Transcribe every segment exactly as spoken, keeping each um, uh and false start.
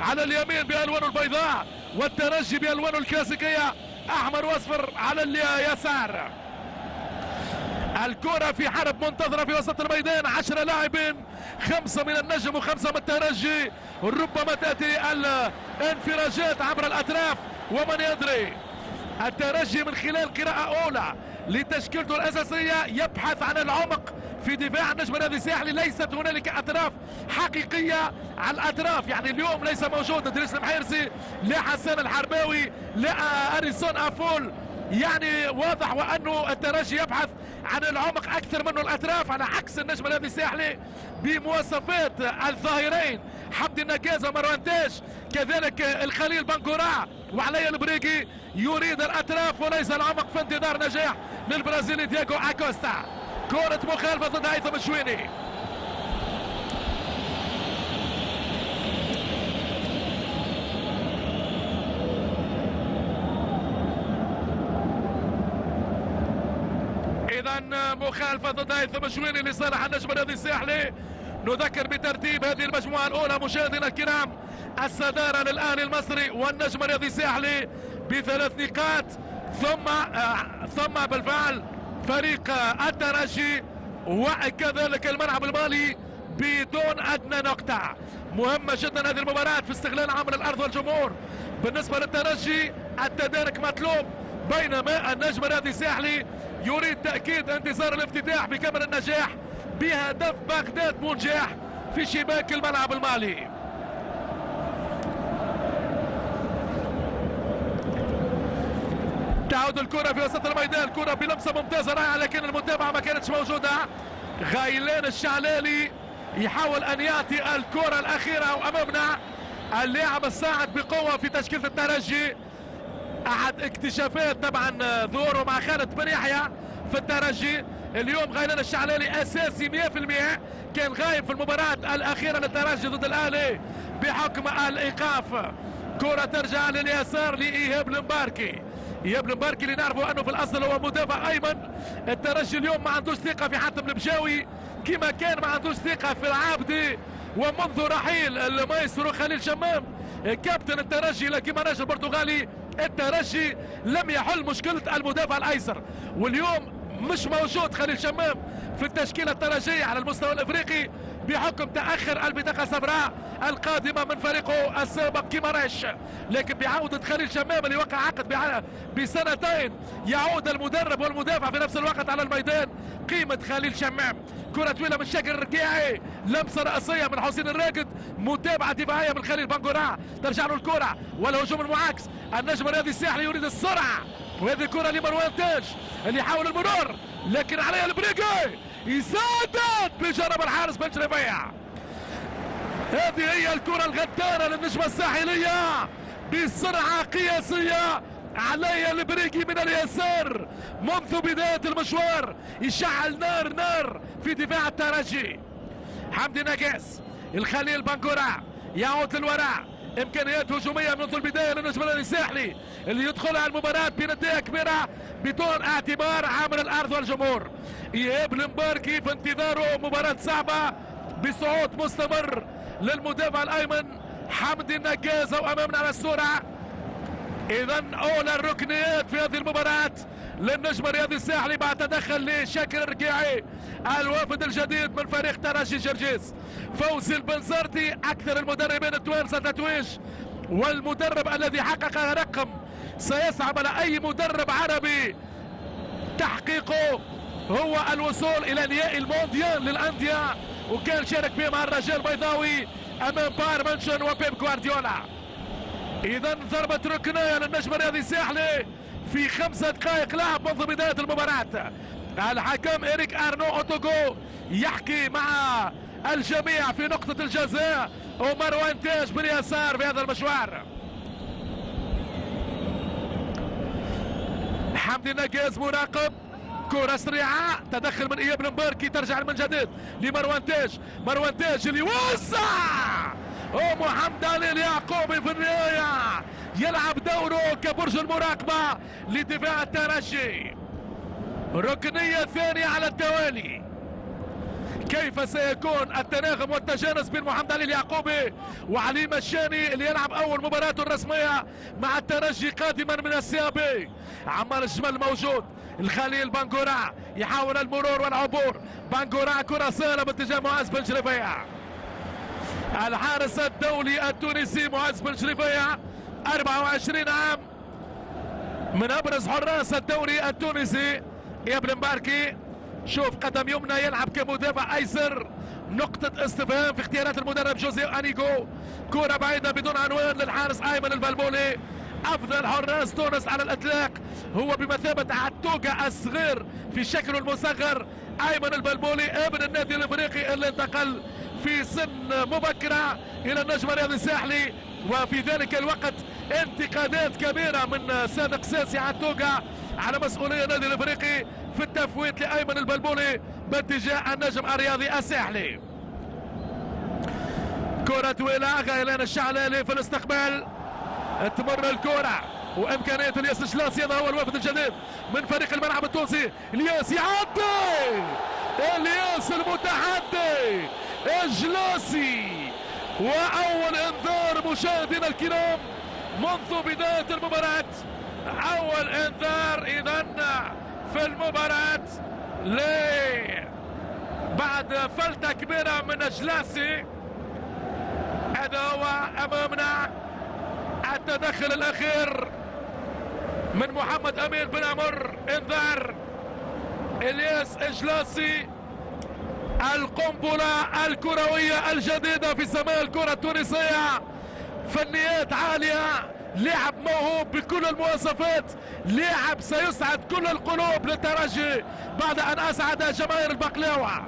على اليمين بالوانه البيضاء والترجي بالوانه الكلاسيكيه احمر واصفر على اليسار. الكره في حرب منتظره في وسط الميدان، عشرة لاعبين، خمسه من النجم وخمسه من الترجي، ربما تاتي الانفراجات عبر الاطراف ومن يدري. الترجي من خلال قراءه اولى لتشكيلته الاساسيه يبحث عن العمق في دفاع النجم الرياضي الساحلي. ليست هنالك اطراف حقيقيه على الاطراف، يعني اليوم ليس موجود ادريس المحيرسي، لا حسان الحرباوي، لا اريسون افول، يعني واضح وانه الترجي يبحث عن العمق اكثر منه الاطراف، على عكس النجم الرياضي الساحلي بمواصفات الظاهرين حمدي النكاز ومروان تاج، كذلك الخليل بنقراع وعلي البريكي، يريد الاطراف وليس العمق في انتظار نجاح للبرازيلي دياغو اكوستا. كرة مخالفة ضد هيثم الشويني. إذا مخالفة ضد هيثم الشويني لصالح النجم الرياضي الساحلي. نذكر بترتيب هذه المجموعة الأولى مشاهدينا الكرام، الصدارة للأهلي المصري والنجم الرياضي الساحلي بثلاث نقاط، ثم آه ثم بالفعل فريق الترجي وكذلك الملعب المالي بدون أدنى نقطة. مهمة جدا هذه المباراة في استغلال عمل الأرض والجمهور. بالنسبة للترجي التدارك مطلوب، بينما النجم الرياضي الساحلي يريد تأكيد انتصار الافتتاح بكامل النجاح بهدف بغداد منجاح في شباك الملعب المالي. تعود الكرة في وسط الميدان، الكرة بلمسة ممتازة رائعة لكن المتابعة ما كانتش موجودة. غيلان الشعلالي يحاول أن يعطي الكرة الأخيرة وأمامنا اللاعب الصاعد بقوة في تشكيلة الترجي. أحد اكتشافات طبعا ظهوره مع خالد بن يحيى في الترجي. اليوم غيلان الشعلالي أساسي مئة بالمئة، كان غايب في المباراة الأخيرة للترجي ضد الأهلي بحكم الإيقاف. كرة ترجع لليسار لإيهاب المباركي. إيهاب المباركي اللي نعرفه أنه في الأصل هو مدافع أيمن. الترجي اليوم ما عندوش ثقة في حاتم البجاوي كما كان ما عندوش ثقة في العابدي، ومنذ رحيل المايسترو خليل شمام كابتن الترجي لكيماناش البرتغالي، الترجي لم يحل مشكلة المدافع الأيسر، واليوم مش موجود خليل شمام في التشكيلة الترجية على المستوى الإفريقي بحكم تأخر البطاقة السمراء القادمة من فريقه السابق كيماراش. لكن بعودة خليل شمام اللي وقع عقد بسنتين يعود المدرب والمدافع في نفس الوقت على الميدان. قيمة خليل شمام، كرة طويلة من شاكر الركيعي، لمسة رأسية من حسين الراقد، متابعة دفاعية من خليل بنقراع، ترجع له الكرة والهجوم المعاكس. النجم الرياضي الساحلي يريد السرعة، وهذه الكرة لمروان تاج اللي يحاول المرور لكن عليها البريكي يسدد بجرب الحارس بن شريفية. هذه هي الكرة الغدارة للنجمة الساحلية بسرعة قياسية. علي البريكي من اليسار منذ بداية المشوار يشعل نار نار في دفاع الترجي. حمدي نجاس الخليل بنقراع يعود للوراء. امكانيات هجوميه منذ البدايه للنجم الرياضي الساحلي اللي يدخلها المباراه بنتيجه كبيره بدون اعتبار عامل الارض والجمهور. ايهاب المباركي في انتظاره مباراه صعبه بصعود مستمر للمدافع الايمن حمدي النجازه، وامامنا على السرعه. اذا اولى الركنيات في هذه المباراه للنجم الرياضي الساحلي بعد تدخل لشاكر الركيعي الوافد الجديد من فريق ترجي جرجيس. فوزي البنزرتي اكثر المدربين التوانسه تتويج، والمدرب الذي حقق رقم سيصعب على اي مدرب عربي تحقيقه هو الوصول الى نهائي المونديال للانديه، وكان شارك به مع الرجاء البيضاوي امام بايرن ميونخ وبيب غوارديولا. اذا ضربه ركنيه للنجم الرياضي الساحلي في خمسة دقائق لعب منذ بداية المباراة. الحكم إريك أرنو أوتوغو يحكي مع الجميع في نقطة الجزاء، ومروان تاج باليسار في هذا المشوار. حمدي النجاز مراقب، كرة سريعة، تدخل من إياب المباركي، ترجع من جديد لمروان تاج، مروان تاج اللي وسع ومحمد علي اليعقوبي في النهاية يلعب دوره كبرج المراقبة لدفاع الترجي. ركنية ثانية على التوالي. كيف سيكون التناغم والتجانس بين محمد علي اليعقوبي وعلي مشاني اللي يلعب اول مباراته الرسميه مع الترجي قادما من السيابي؟ عمار الجمل موجود، الخليل بنقورع يحاول المرور والعبور، بنقورع كره سهله باتجاه معز بن شريفيع. الحارس الدولي التونسي معز بن شريفيع أربعة وعشرين عام، من ابرز حراس الدوري التونسي يا ابن مباركي. شوف قدم يمنى يلعب كمدافع ايسر، نقطة استفهام في اختيارات المدرب جوزيه انيجو. كرة بعيدة بدون عنوان للحارس ايمن البلبولي. افضل حراس تونس على الاطلاق هو بمثابة عتوقة الصغير في شكله المصغر ايمن البلبولي، ابن النادي الافريقي اللي انتقل في سن مبكرة الى النجم الرياضي الساحلي، وفي ذلك الوقت انتقادات كبيرة من صادق ساسي عتوقة على مسؤولية النادي الافريقي في التفويت لايمن البلبولي باتجاه النجم الرياضي الساحلي. كرة طويلة غيلان الشعلالي في الاستقبال، تمر الكرة وامكانية الياس الجلاصي. هو الوافد الجديد من فريق الملعب التونسي، الياس يعدي، الياس المتحدي الجلاصي. واول انذار مشاهدينا الكرام منذ بداية المباراة، اول انذار اذا في المباراة ليه بعد فلتة كبيرة من الجلاسي. هذا هو امامنا التدخل الاخير من محمد امين بن عمر، انذار الياس الجلاسي. القنبلة الكروية الجديدة في سماء الكرة التونسية، فنيات عالية، لاعب موهوب بكل المواصفات، لاعب سيسعد كل القلوب للترجي بعد ان اسعد جماهير البقلاوه.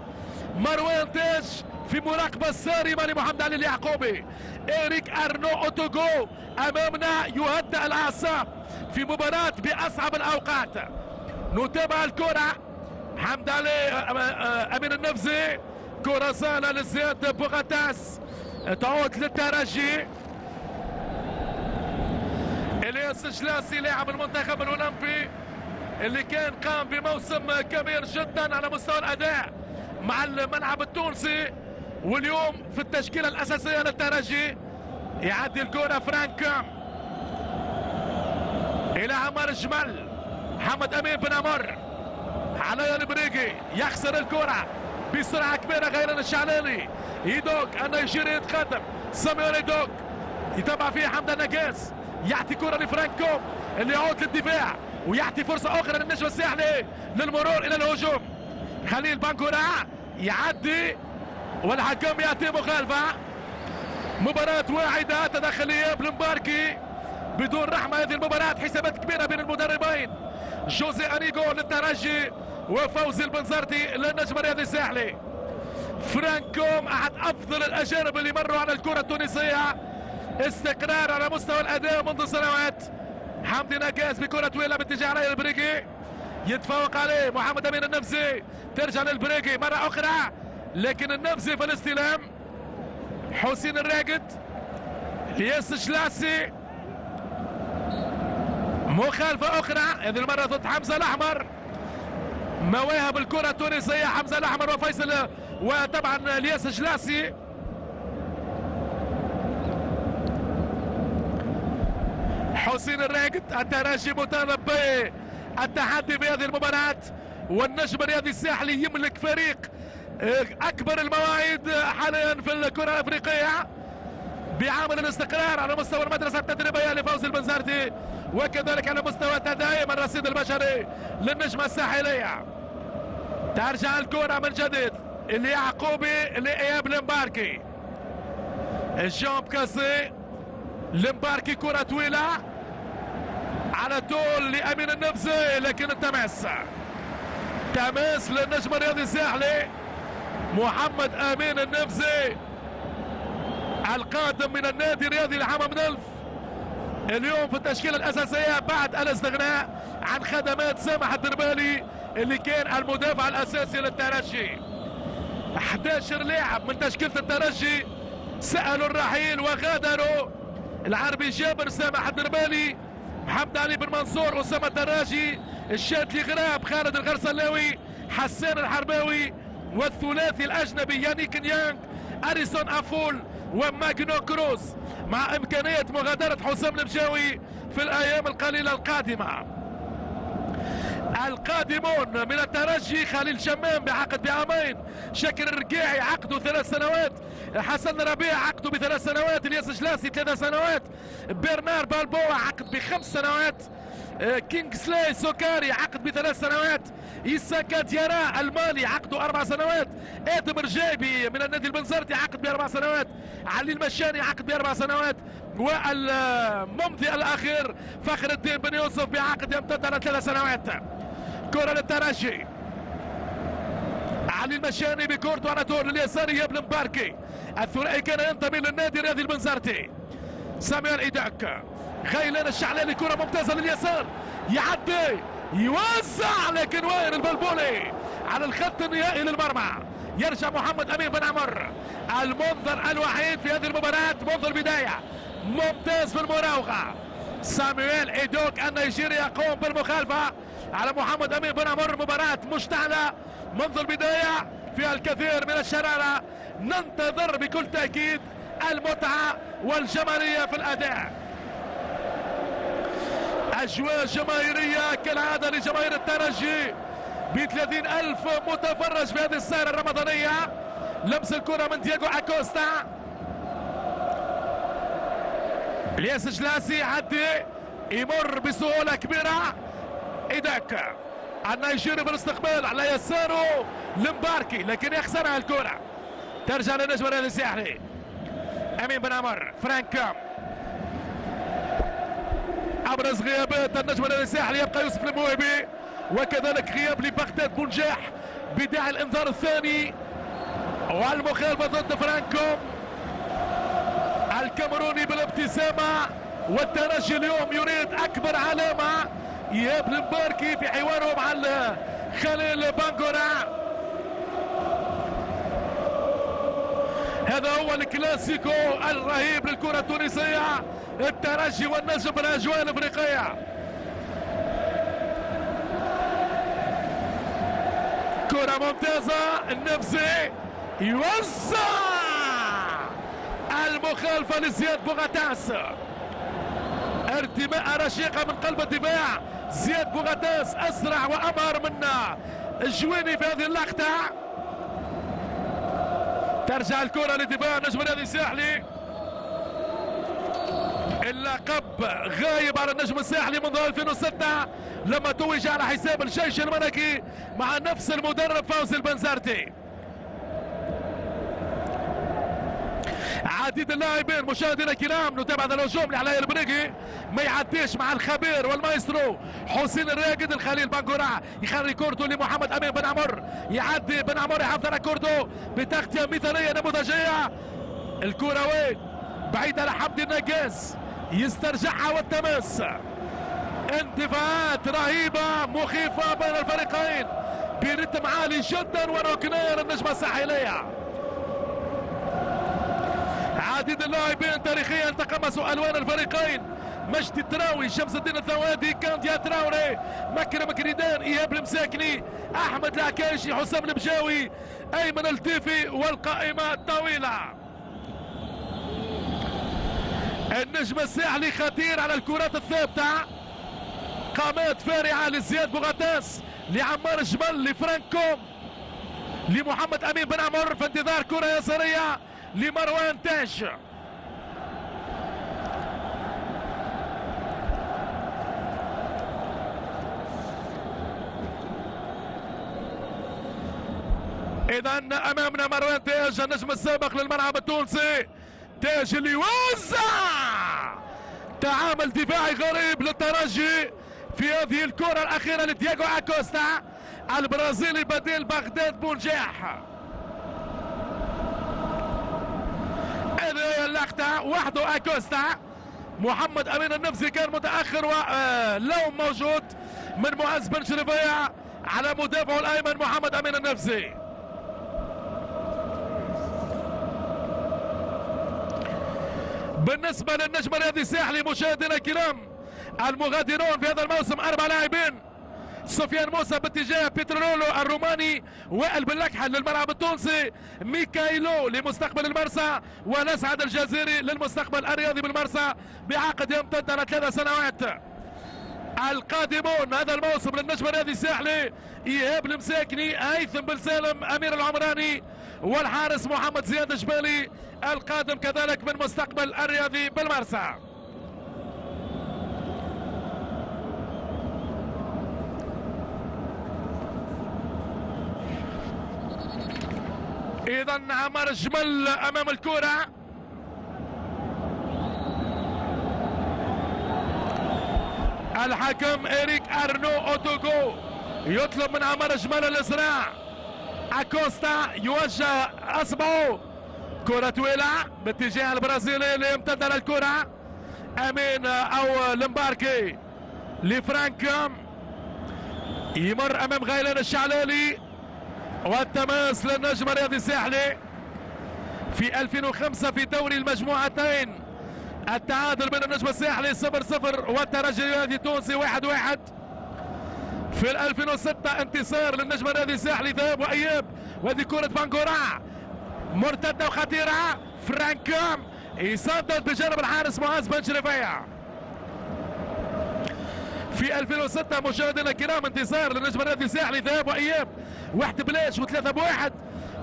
مروان تاج في مراقبه صارمه لمحمد علي اليعقوبي. إيريك أرنو أوتوغو امامنا يهدئ الاعصاب في مباراه باصعب الاوقات. نتابع الكره، حمد علي امين النفزي، كره سهله لزياد بوغاتاس تعود للترجي. الياس الجلاسي لاعب المنتخب الاولمبي اللي كان قام بموسم كبير جدا على مستوى الاداء مع الملعب التونسي، واليوم في التشكيله الاساسيه للترجي. يعدي الكره فرانك الى عمار الجمل، محمد امين بن عمر علي البريقي يخسر الكره بسرعه كبيره. غيلان الشعلاني، ايدوك النيجيري يتقدم، ساميول ايدوك يتابع فيه حمد النجاس، يعطي كرة لفرانكو اللي يعود للدفاع ويعطي فرصة أخرى للنجم الساحلي للمرور إلى الهجوم. خليل بنقورع يعدي والحكم يعطي مخالفة. مباراة واعدة، تدخل إياب المباركي بدون رحمة هذه المباراة. حسابات كبيرة بين المدربين، جوزي أنيجو للترجي وفوزي البنزرتي للنجم الرياضي الساحلي. فرانكو أحد أفضل الأجانب اللي مروا على الكرة التونسية، استقرار على مستوى الاداء منذ سنوات. حمدي نجاز بكره طويله باتجاه علي البريقي، يتفوق عليه محمد امين النفزي، ترجع للبريقي مره اخرى لكن النفزي في الاستلام. حسين الراقد، الياس الجلاسي، مخالفه اخرى هذه المره ضد حمزه الاحمر. مواهب الكره التونسيه حمزه الاحمر وفيصل وطبعا الياس الجلاسي. حسين الراقد، الترجي مطالب بالتحدي في هذه المباراة، والنجم الرياضي الساحلي يملك فريق أكبر المواعيد حاليا في الكرة الأفريقية، بعامل الاستقرار على مستوى المدرسة التدريبية لفوز البنزرتي، وكذلك على مستوى تداعم الرصيد البشري للنجمة الساحلية. ترجع الكرة من جديد اليعقوبي لإياب المباركي، الجون كاسي المباركي، كرة طويلة على طول لأمين النفزي لكن التماس، تماس للنجم الرياضي الساحلي محمد أمين النفزي، القادم من النادي الرياضي لعام منلف، اليوم في التشكيلة الأساسية بعد الاستغناء عن خدمات سامح الدربالي اللي كان المدافع الأساسي للترجي. أحد عشر لاعب من تشكيلة الترجي سألوا الرحيل وغادروا العربي جابر، سامح الدربالي، محمد علي بن منصور، أسامة الدراجي، الشادلي غراب، خالد الغرسلاوي، حسان الحرباوي، والثلاثي الأجنبي يانيك نيانغ، أريسون أفول وماجنو كروز، مع إمكانية مغادرة حسام البجاوي في الأيام القليلة القادمة. القادمون من الترجي خليل شمام بعقد بعامين، شاكر الرقيعي عقده ثلاث سنوات، حسن ربيع عقده بثلاث سنوات، الياس جلاسي ثلاث سنوات، برنار بالبوا عقد بخمس سنوات، كينغسلاي سوكاري عقد بثلاث سنوات، يساكا ديارا المالي عقده أربع سنوات، آدم رجايبي من النادي البنزرتي عقد بأربع سنوات، علي المشاني عقد بأربع سنوات، والممضي الأخير فخر الدين بن يوسف بعقد يمتد على ثلاث سنوات. كرة للترجي، علي المشاني بكورته على طول اليساري يابن مباركي، الثنائي كان ينتمي للنادي الرياضي البنزرتي. سامي الإداك، خيلان الشعلاني، كرة ممتازة لليسار، يعدي يوزع لكن وائل البلبولي على الخط النهائي للمرمى. يرجع محمد أمين بن عمر، المنظر الوحيد في هذه المباراة منذ البداية، ممتاز في المراوغة. سامويل إيدوك النيجيري يقوم بالمخالفة على محمد أمين بن عمر، مباراة مشتعلة منذ البداية فيها الكثير من الشرارة، ننتظر بكل تأكيد المتعة والجمالية في الأداء. أجواء جماهيرية كالعادة لجماهير الترجي بثلاثين ألف متفرج في هذه السهرة الرمضانية. لمس الكرة من دياغو أكوستا، الياس جلاسي عدي يمر بسهولة كبيرة، إيدك النيجيري بالاستقبال على يساره لمباركي لكن يخسرها الكرة، ترجع للنجم الرياضي الساحلي أمين بن عمر. فرانك أبرز غيابات النجم الرياضي الساحلي يبقى يوسف الموهبي، وكذلك غياب لبغداد بنجاح بداعي الإنذار الثاني والمخالفة ضد فرانكوم الكاميروني بالابتسامة. والترجي اليوم يريد أكبر علامة، إياب المباركي في حواره مع خليل بانغورا. هذا هو الكلاسيكو الرهيب للكرة التونسية، الترجي والنجم بالأجواء الإفريقية. كرة ممتازة، النفسي يوزع، المخالفة لزياد بوغاتاس، ارتماء رشيقة من قلب الدفاع، زياد بوغاتاس أسرع وأمهر من الجويني في هذه اللقطة. ترجع الكرة لدفاع النجم الرياضي الساحلي، اللقب غايب على النجم الساحلي منذ ألفين وستة لما توج على حساب الجيش الملكي مع نفس المدرب فوزي البنزرتي. عديد اللاعبين مشاهدينا الكرام، نتابع هذا الهجوم لعلاء البريقي ما يعديش مع الخبير والمايسترو حسين الراقد. الخليل بانغورا يخرج كورته لمحمد امين بن عمر، يعدي بن عمر يحافظ على كورته بتغطيه مثاليه نموذجيه. الكره وين؟ بعيده لحمدي النجاس يسترجعها، والتماس، انتفاعات رهيبه مخيفه بين الفريقين برتم عالي جدا وركنيه للنجمه الساحليه. عديد اللاعبين تاريخيا تقمصوا الوان الفريقين، مجدي التراوي، شمس الدين الثوادي، كانديا تراوري، مكرم كريدان، ايهاب المساكني، احمد العكاشي، حسام البجاوي، ايمن التيفي، والقائمه طويله. النجم الساحلي خطير على الكرات الثابته، قامات فارعه لزياد بوغاتاس، لعمار جمل، لفرانكوم، لمحمد امين بن عمر، في انتظار كره يساريه لمروان تاج. إذا أمامنا مروان تاج النجم السابق للملعب التونسي، تاج اللي وزع، تعامل دفاعي غريب للترجي في هذه الكرة الأخيرة لدياغو أكوستا البرازيلي بديل بغداد بونجاح. هذه اللقطة وحده أكوستا، محمد أمين النفسي كان متأخر ولوم موجود من معز بن شريفية على مدافعه الأيمن محمد أمين النفسي. بالنسبة للنجم الرياضي الساحلي مشاهدينا الكرام، المغادرون في هذا الموسم أربع لاعبين: سفيان موسى باتجاه بيترولو الروماني، وائل بن لكحل للملعب التونسي، ميكايلو لمستقبل المرسى، ونسعد الجزيري للمستقبل الرياضي بالمرسى بعقد يمتد على ثلاث سنوات. القادمون هذا الموسم للنجم الرياضي الساحلي: ايهاب المساكني، هيثم بن سالم، امير العمراني، والحارس محمد زياد الجبالي القادم كذلك من مستقبل الرياضي بالمرسى. اذا عمار جمل امام الكرة، الحكم إريك أرنو أوتوغو يطلب من عمار جمل الإسراع، أكوستا يوجه أصبعه، كرة طويلة باتجاه البرازيلي اللي امتد على الكرة، أمين أو لمباركي لفرانك، يمر أمام غيلان الشعلالي، والتماس للنجم الرياضي الساحلي. في ألفين وخمسة في دوري المجموعتين التعادل بين النجم الساحلي صفر صفر والترجي الرياضي التونسي واحد واحد. في ألفين وستة انتصار للنجم الرياضي الساحلي ذهاب وإياب، وهذه كرة بانجوراع مرتدة وخطيرة، فرانكام يصدد بجانب الحارس معاذ بن شريفية. في ألفين وستة مشاهدينا الكرام انتصار للنجم الرياضي الساحلي ذهاب وإياب واحد بلاش وثلاثة بواحد.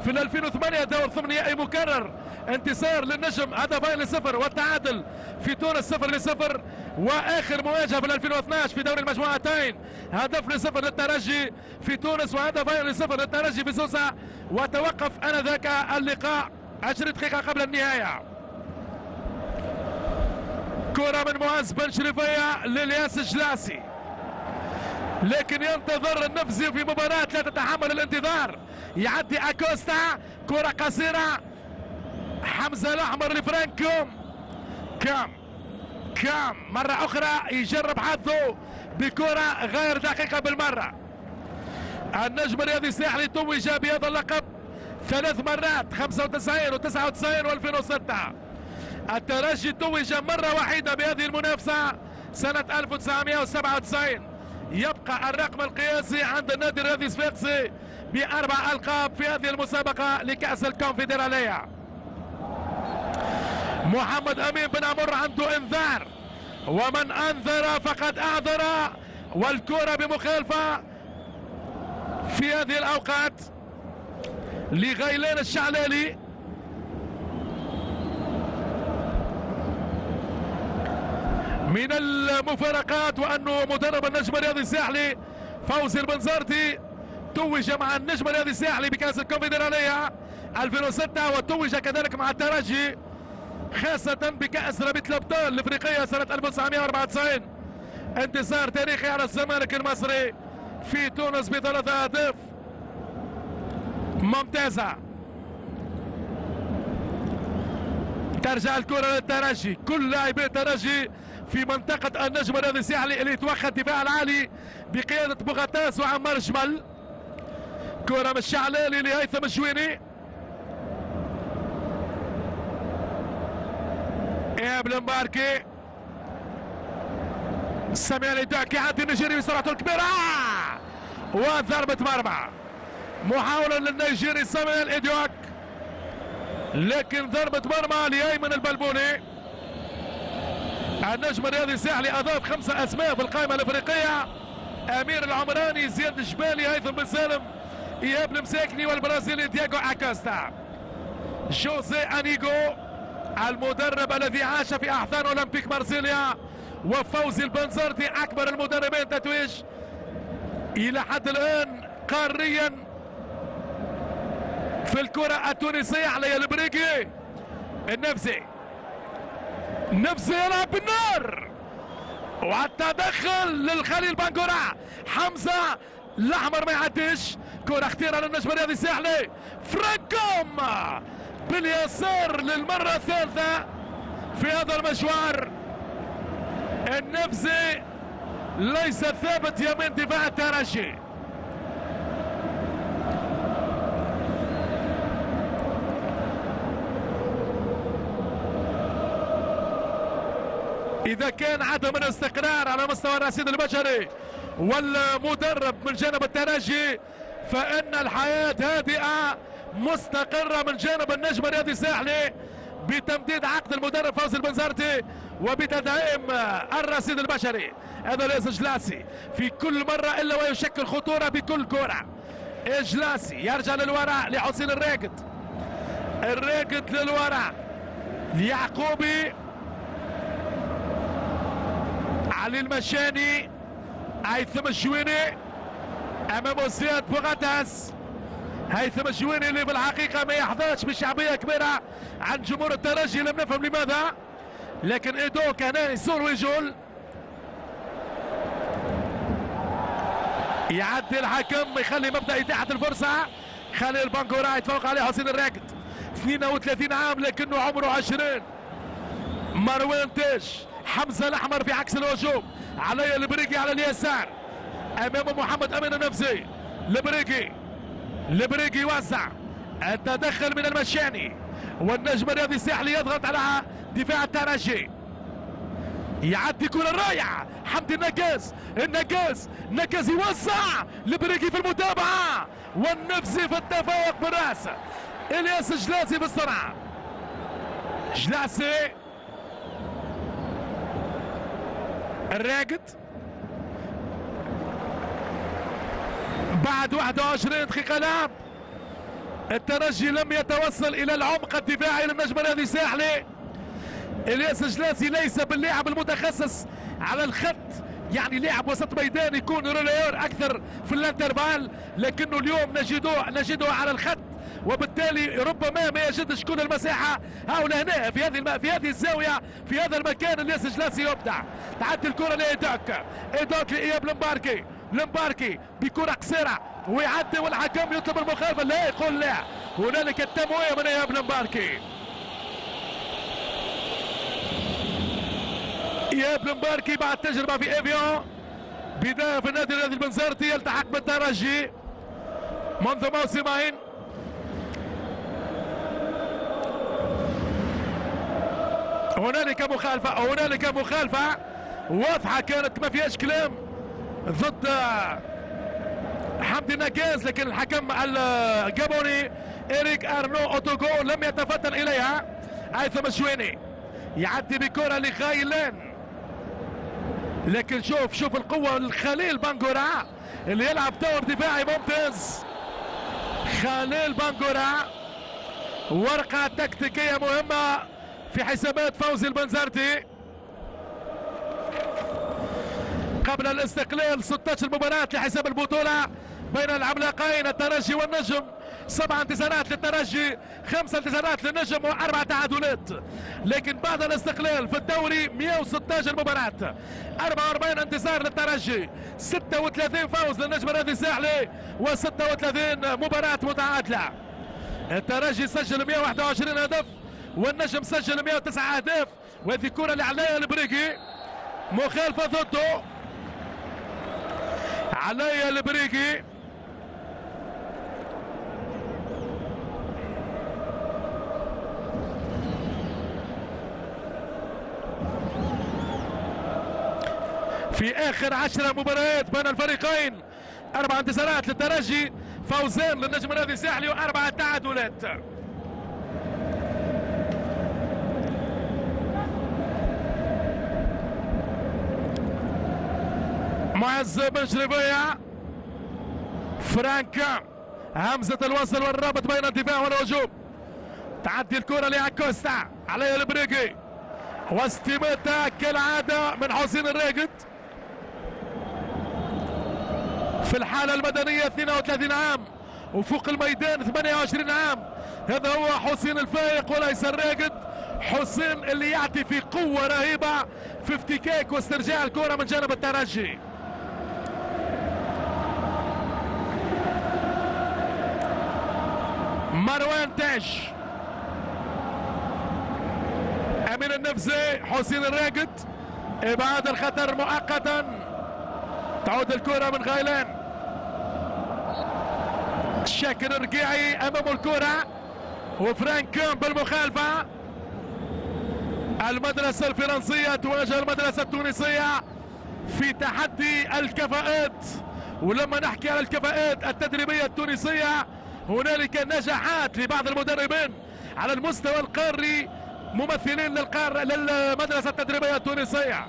في ألفين وثمانية دور ثمانية مكرر، انتصار للنجم هدفين لصفر والتعادل في تونس صفر لصفر. واخر مواجهه في ألفين واثناعش في دوري المجموعتين هدف لصفر للترجي في تونس وهدفين لصفر للترجي في سوسه، وتوقف انذاك اللقاء عشر دقيقه قبل النهايه. كره من معاذ بن شريفيه للياس الجلاسي، لكن ينتظر النفسي في مباراة لا تتحمل الانتظار. يعدي أكوستا، كرة قصيرة، حمزة الأحمر لفرانكو، كام كام مرة أخرى يجرب حظه بكرة غير دقيقة بالمرة. النجم الرياضي الساحلي توج بهذا اللقب ثلاث مرات، خمسة وتسعين وتسعة وتسعين وألفين وستة. الترجي توج مرة واحدة بهذه المنافسة سنة ألف وتسعمئة وسبعة وتسعين. يبقى الرقم القياسي عند النادي الرياضي الصفاقسي بأربع ألقاب في هذه المسابقة لكأس الكونفدرالية. محمد أمين بن عمر عنده إنذار، ومن أنذر فقد أعذر، والكرة بمخالفة في هذه الأوقات لغيلان الشعلالي. من المفارقات وانه مدرب النجم الرياضي الساحلي فوزي البنزرتي توج مع النجم الرياضي الساحلي بكاس الكونفدراليه ألفين وستة، وتوج كذلك مع الترجي خاصه بكاس رابطه الابطال الافريقيه سنه ألف وتسعمئة وأربعة وتسعين. انتصار تاريخي على الزمالك المصري في تونس بثلاثه اهداف ممتازه. ترجع الكره للترجي، كل لاعبي الترجي في منطقة النجم الرياضي الساحلي اللي يتوخى الدفاع العالي بقيادة بوغاتاس وعمار جمل. كرة من الشعلالي لهيثم الشويني، اياب المباركي، سامي الدعكي يعدي النيجيري بسرعته الكبيرة وضربة مرمى. محاولة للنيجيري سامي الدعكي، لكن ضربة مرمى لأيمن البلبولي. النجم الرياضي الساحلي اضاف خمسه اسماء في القائمه الافريقيه: امير العمراني، زياد الجبالي، هيثم بن سالم، اياب المساكني، والبرازيلي دياغو اكاستا. جوزي انيغو المدرب الذي عاش في احضان اولمبيك مارسيليا، وفوزي البنزرتي اكبر المدربين تتويج الى حد الان قاريا في الكره التونسيه. علي البريكي النفسي، نفسي يلعب بالنار، والتدخل للخليل بانجورا، حمزه الاحمر ما يعديش. كره خطيره للنجم الرياضي الساحلي، فرانكوم باليسار للمره الثالثه في هذا المشوار. النفسي ليس ثابت يمين دفاع الترجي. إذا كان عدم الاستقرار على مستوى الرصيد البشري والمدرب من جانب الترجي فإن الحياة هادئة مستقرة من جانب النجم الرياضي الساحلي بتمديد عقد المدرب فوزي البنزرتي وبتدعيم الرصيد البشري. هذا الإجلاسي في كل مرة إلا ويشكل خطورة بكل كرة. إجلاسي يرجع للوراء لحسين الراقد، الراقد للوراء ليعقوبي، علي المشاني، هيثم الشويني امام زياد بوغاتاس. هيثم الشويني اللي بالحقيقه ما يحظاش بشعبيه كبيره عند جمهور الترجي، لم نفهم لماذا، لكن ايدو كان يسور ويجول. يعدي الحكم يخلي مبدا اتاحه الفرصه، خلي البنكورا يتفوق عليه حسين الراقد، اثنين وثلاثين عام لكنه عمره عشرين. مروان تاج، حمزه الاحمر في عكس الهجوم، علي البريقي على اليسار امام محمد امين النفسي. البريقي البريقي وزع، التدخل من المشاني والنجم الرياضي الساحلي يضغط على دفاع الترجي. يعدي كره رائعه، حمدي النقاز، النقاز النقاز يوزع، البريقي في المتابعه والنفسي في التفوق بالراس. الياس جلاسي بالصنعه، جلاسي الراقد بعد واحد وعشرين دقيقة لعب. الترجي لم يتوصل إلى العمق الدفاعي للنجم الرياضي الساحلي. الياس جلاسي ليس باللاعب المتخصص على الخط، يعني لاعب وسط ميدان يكون روليور أكثر في الانترفال، لكنه اليوم نجده نجده على الخط، وبالتالي ربما ما يجدش كل المساحه هاولا هنا في هذه في هذه الزاويه في هذا المكان. الياس جلاسي يبدع، تعدي الكره لايدوك، ايدوك لاياب لمباركي، لمباركي بكره قصيره ويعدي والحكم يطلب المخالفه، لا يقول لا، هنالك التمويه من اياب لمباركي. اياب لمباركي بعد تجربه في افيون، بدايه في النادي الرياضي البنزرتي، يلتحق بالترجي منذ موسمين. هنالك مخالفة، هنالك مخالفة واضحة كانت ما فيهاش كلام ضد حمدي النقاز، لكن الحكم الجابوني إريك أرنو أوتوغو لم يتفطن إليها. هيثم الشويني يعدي بكرة لغايلان، لكن شوف شوف القوة لخليل بانجورا اللي يلعب دور دفاعي ممتاز. خليل بانجورا ورقة تكتيكية مهمة في حسابات فوزي البنزرتي. قبل الاستقلال ستة عشر مباراة لحساب البطولة بين العملاقين الترجي والنجم، سبع انتصارات للترجي، خمس انتصارات للنجم، واربع تعادلات. لكن بعد الاستقلال في الدوري مئة وستة عشر مباراة، أربعة وأربعين انتصار للترجي، ستة وثلاثين فوز للنجم الرياضي الساحلي، وستة وثلاثين مباراة متعادلة. الترجي سجل مئة وواحد وعشرين هدف والنجم سجل مئة وتسعة اهداف. وهذه كرة لعلي البريقي، مخالفة ضده. علي البريقي في اخر عشرة مباريات بين الفريقين، اربع انتصارات للترجي، فوزان للنجم الرياضي الساحلي، واربع تعادلات. معز بن شريفية، فرانكا، همزة الوصل والرابط بين الدفاع والهجوم. تعدي الكرة لعكوستا، علي البريقي، واستماتة كالعادة من حسين الراقد. في الحالة المدنية اثنين وثلاثين عام وفوق الميدان ثمانية وعشرين عام. هذا هو حسين الفايق وليس الراقد. حسين اللي يعطي في قوة رهيبة في افتكاك واسترجاع الكرة من جانب الترجي. مروان تاج، امين النفسي، حسين الراقد، ابعاد الخطر مؤقتا. تعود الكره من غيلان، شاكر الرقيعي امام الكره، وفرانك بالمخالفه. المدرسة الفرنسية تواجه المدرسة التونسية في تحدي الكفاءات. ولما نحكي على الكفاءات التدريبية التونسية هنالك نجاحات لبعض المدربين على المستوى القاري ممثلين للقارة للمدرسة التدريبية التونسية.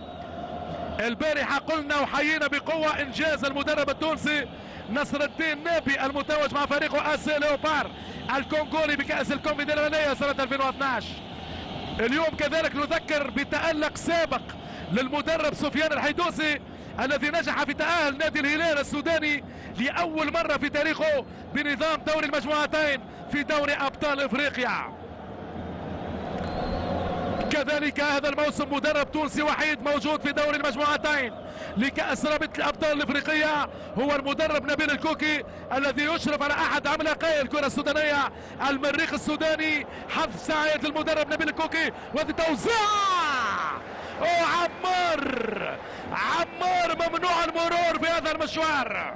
البارحة قلنا وحيينا بقوة إنجاز المدرب التونسي نصر الدين نابي المتوج مع فريقه أس ليوبار الكونغولي بكأس الكونفدرالية سنة ألفين واثناعش. اليوم كذلك نذكر بتألق سابق للمدرب سفيان الحيدوسي الذي نجح في تأهل نادي الهلال السوداني لأول مرة في تاريخه بنظام دوري المجموعتين في دوري أبطال إفريقيا. كذلك هذا الموسم مدرب تونسي وحيد موجود في دوري المجموعتين لكأس رابطة الأبطال الإفريقية هو المدرب نبيل الكوكي الذي يشرف على أحد عملاقي الكرة السودانية المريخ السوداني. حذف سعيد للمدرب نبيل الكوكي وتوزيع وعمار عمار ممنوع المرور في هذا المشوار.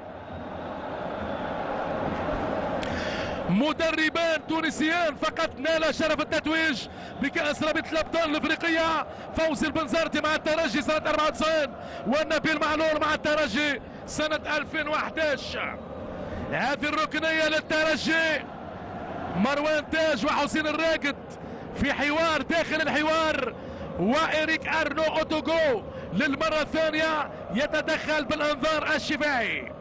مدربان تونسيان فقط نال شرف التتويج بكأس رابطة الأبطال الإفريقية، فوزي البنزرتي مع الترجي سنة أربعة وتسعين والنبيل معلول مع الترجي سنة ألفين وأحد عشر. هذه الركنية للترجي مروان تاج وحسين الراقد في حوار داخل الحوار، وإريك أرنو أوتوغو للمرة الثانية يتدخل بالإنذار الشفاعي.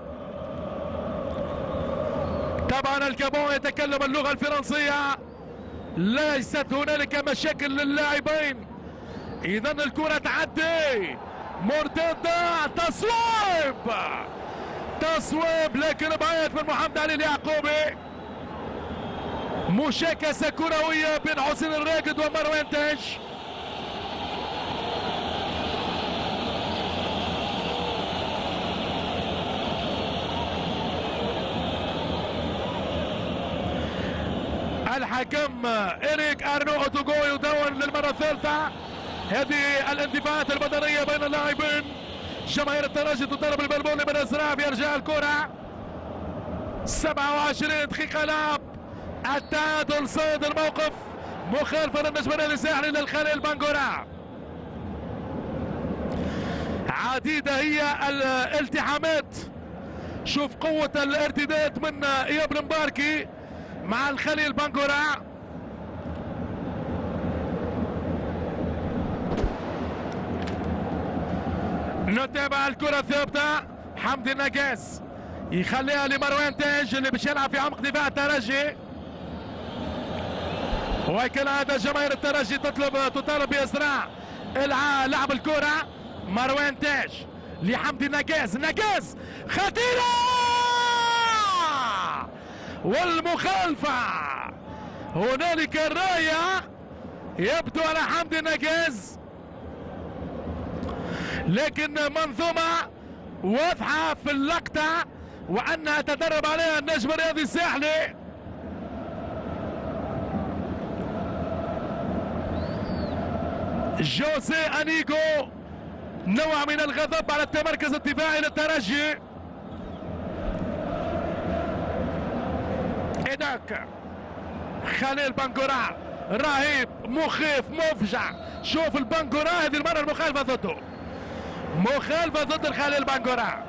طبعا الكابون يتكلم اللغة الفرنسية، ليست هنالك مشاكل للاعبين. اذا الكرة تعدي مرتدة تصويب تصويب لكن بعيد من محمد علي اليعقوبي. مشاكسة كروية بين حسين الراقد ومروان تاج. الحكم إريك أرنو أوتوغو يدون للمرة الثالثة. هذه الاندفاعات البدنية بين اللاعبين. جماهير الترجي تضرب البلبولي بالأزراف يرجع الكرة. سبعة وعشرين دقيقة لعب. التعادل صيد الموقف مخالفة للنجم النادي الساحلي للخليل بنجورا. عديدة هي الالتحامات. شوف قوة الارتداد من إياب المباركي مع الخليل بنجورا. نتابع الكرة الثابتة. حمدي النجاس يخليها لمروان تاج اللي باش يلعب في عمق دفاع الترجي. وكالعادة جماهير الترجي تطلب تطالب بإسراع لعب الكرة. مروان تاج لحمدي النجاس، النجاس خطيرة والمخالفة. هنالك الراية يبدو على حمدي النجاز لكن منظومة واضحة في اللقطة وأنها تدرب عليها النجم الرياضي الساحلي. جوزي أنيجو نوع من الغضب على التمركز الدفاعي للترجي. خليل بنجورا رهيب مخيف مفجع. شوف البنجورا هذه المرة المخالفة ضده، مخالفة ضد الخليل بنجورا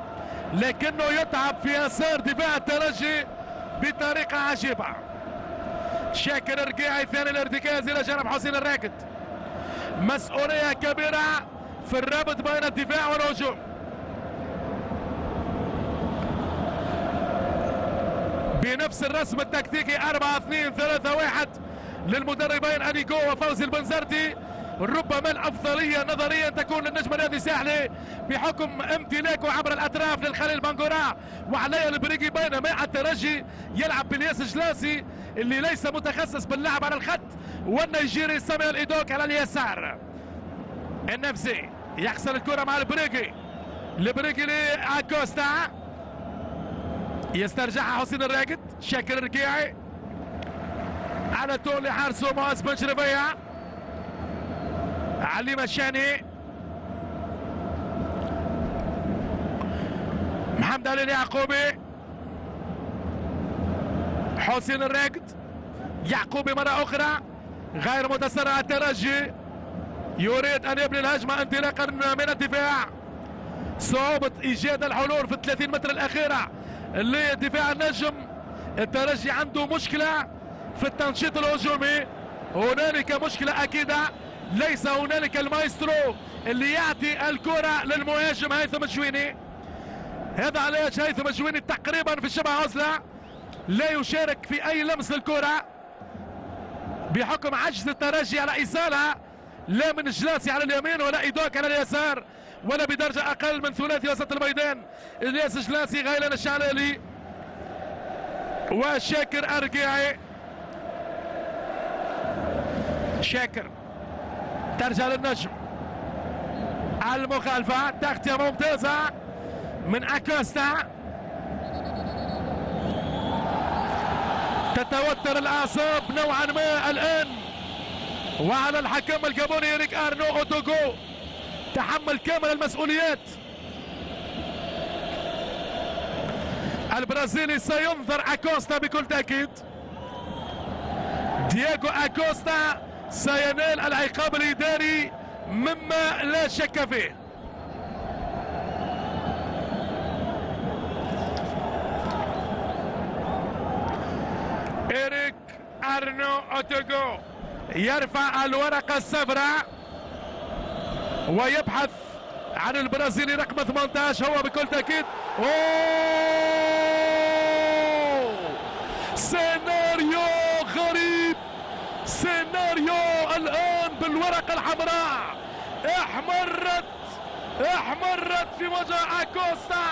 لكنه يتعب في يسار دفاع الترجي بطريقة عجيبة. شاكر رقيعي ثاني الارتكاز إلى جانب حسين الراكد. مسؤولية كبيرة في الربط بين الدفاع والهجوم. بنفس الرسم التكتيكي أربعة اثنين ثلاثة واحد للمدربين أنيجو وفوزي البنزرتي. ربما الأفضلية نظريا تكون للنجم الرياضي الساحلي بحكم امتلاكه عبر الأطراف للخليل بنجورا وعلي البريقي بينما الترجي يلعب بالياس الجلاسي اللي ليس متخصص باللعب على الخط والنيجيري سامي الإيدوك على اليسار. النفسي يحصل الكرة مع البريقي، البريقي لأكوستا يسترجعها حسين الراقد. شاكر الرقيعي على طول لحارسه مؤاس بن شرفيه. علي مشاني، محمد علي اليعقوبي، حسين الراقد، يعقوبي مرة أخرى غير متسرع. الترجي يريد أن يبني الهجمة انطلاقا من الدفاع. صعوبة إيجاد الحلول في الثلاثين متر الأخيرة لدفاع النجم. الترجي عنده مشكلة في التنشيط الهجومي، هنالك مشكلة أكيدة، ليس هنالك المايسترو اللي يعطي الكرة للمهاجم هيثم الجويني. هذا علاش هيثم الجويني تقريبا في شبه عزلة، لا يشارك في أي لمس للكرة بحكم عجز الترجي على إزالة، لا من جلاسي على اليمين ولا إدوك على اليسار ولا بدرجة أقل من ثلاثي وسط الميدان إلياس جلاسي غيلان الشعلالي وشاكر أرقيعي. شاكر ترجع للنجم على المخالفة، تغطية ممتازة من أكوستا. تتوتر الأعصاب نوعا ما الآن، وعلى الحكم الجابوني إريك أرنو أوتوغو تحمل كامل المسؤوليات. البرازيلي سينظر أكوستا بكل تأكيد، دياغو أكوستا سينال العقاب الإداري مما لا شك فيه. إريك أرنو أوتوغو يرفع الورقة الصفراء ويبحث عن البرازيلي رقم ثمانية عشر هو بكل تأكيد. أوه! سيناريو غريب، سيناريو الآن بالورقة الحمراء، احمرت احمرت في وجه أكوستا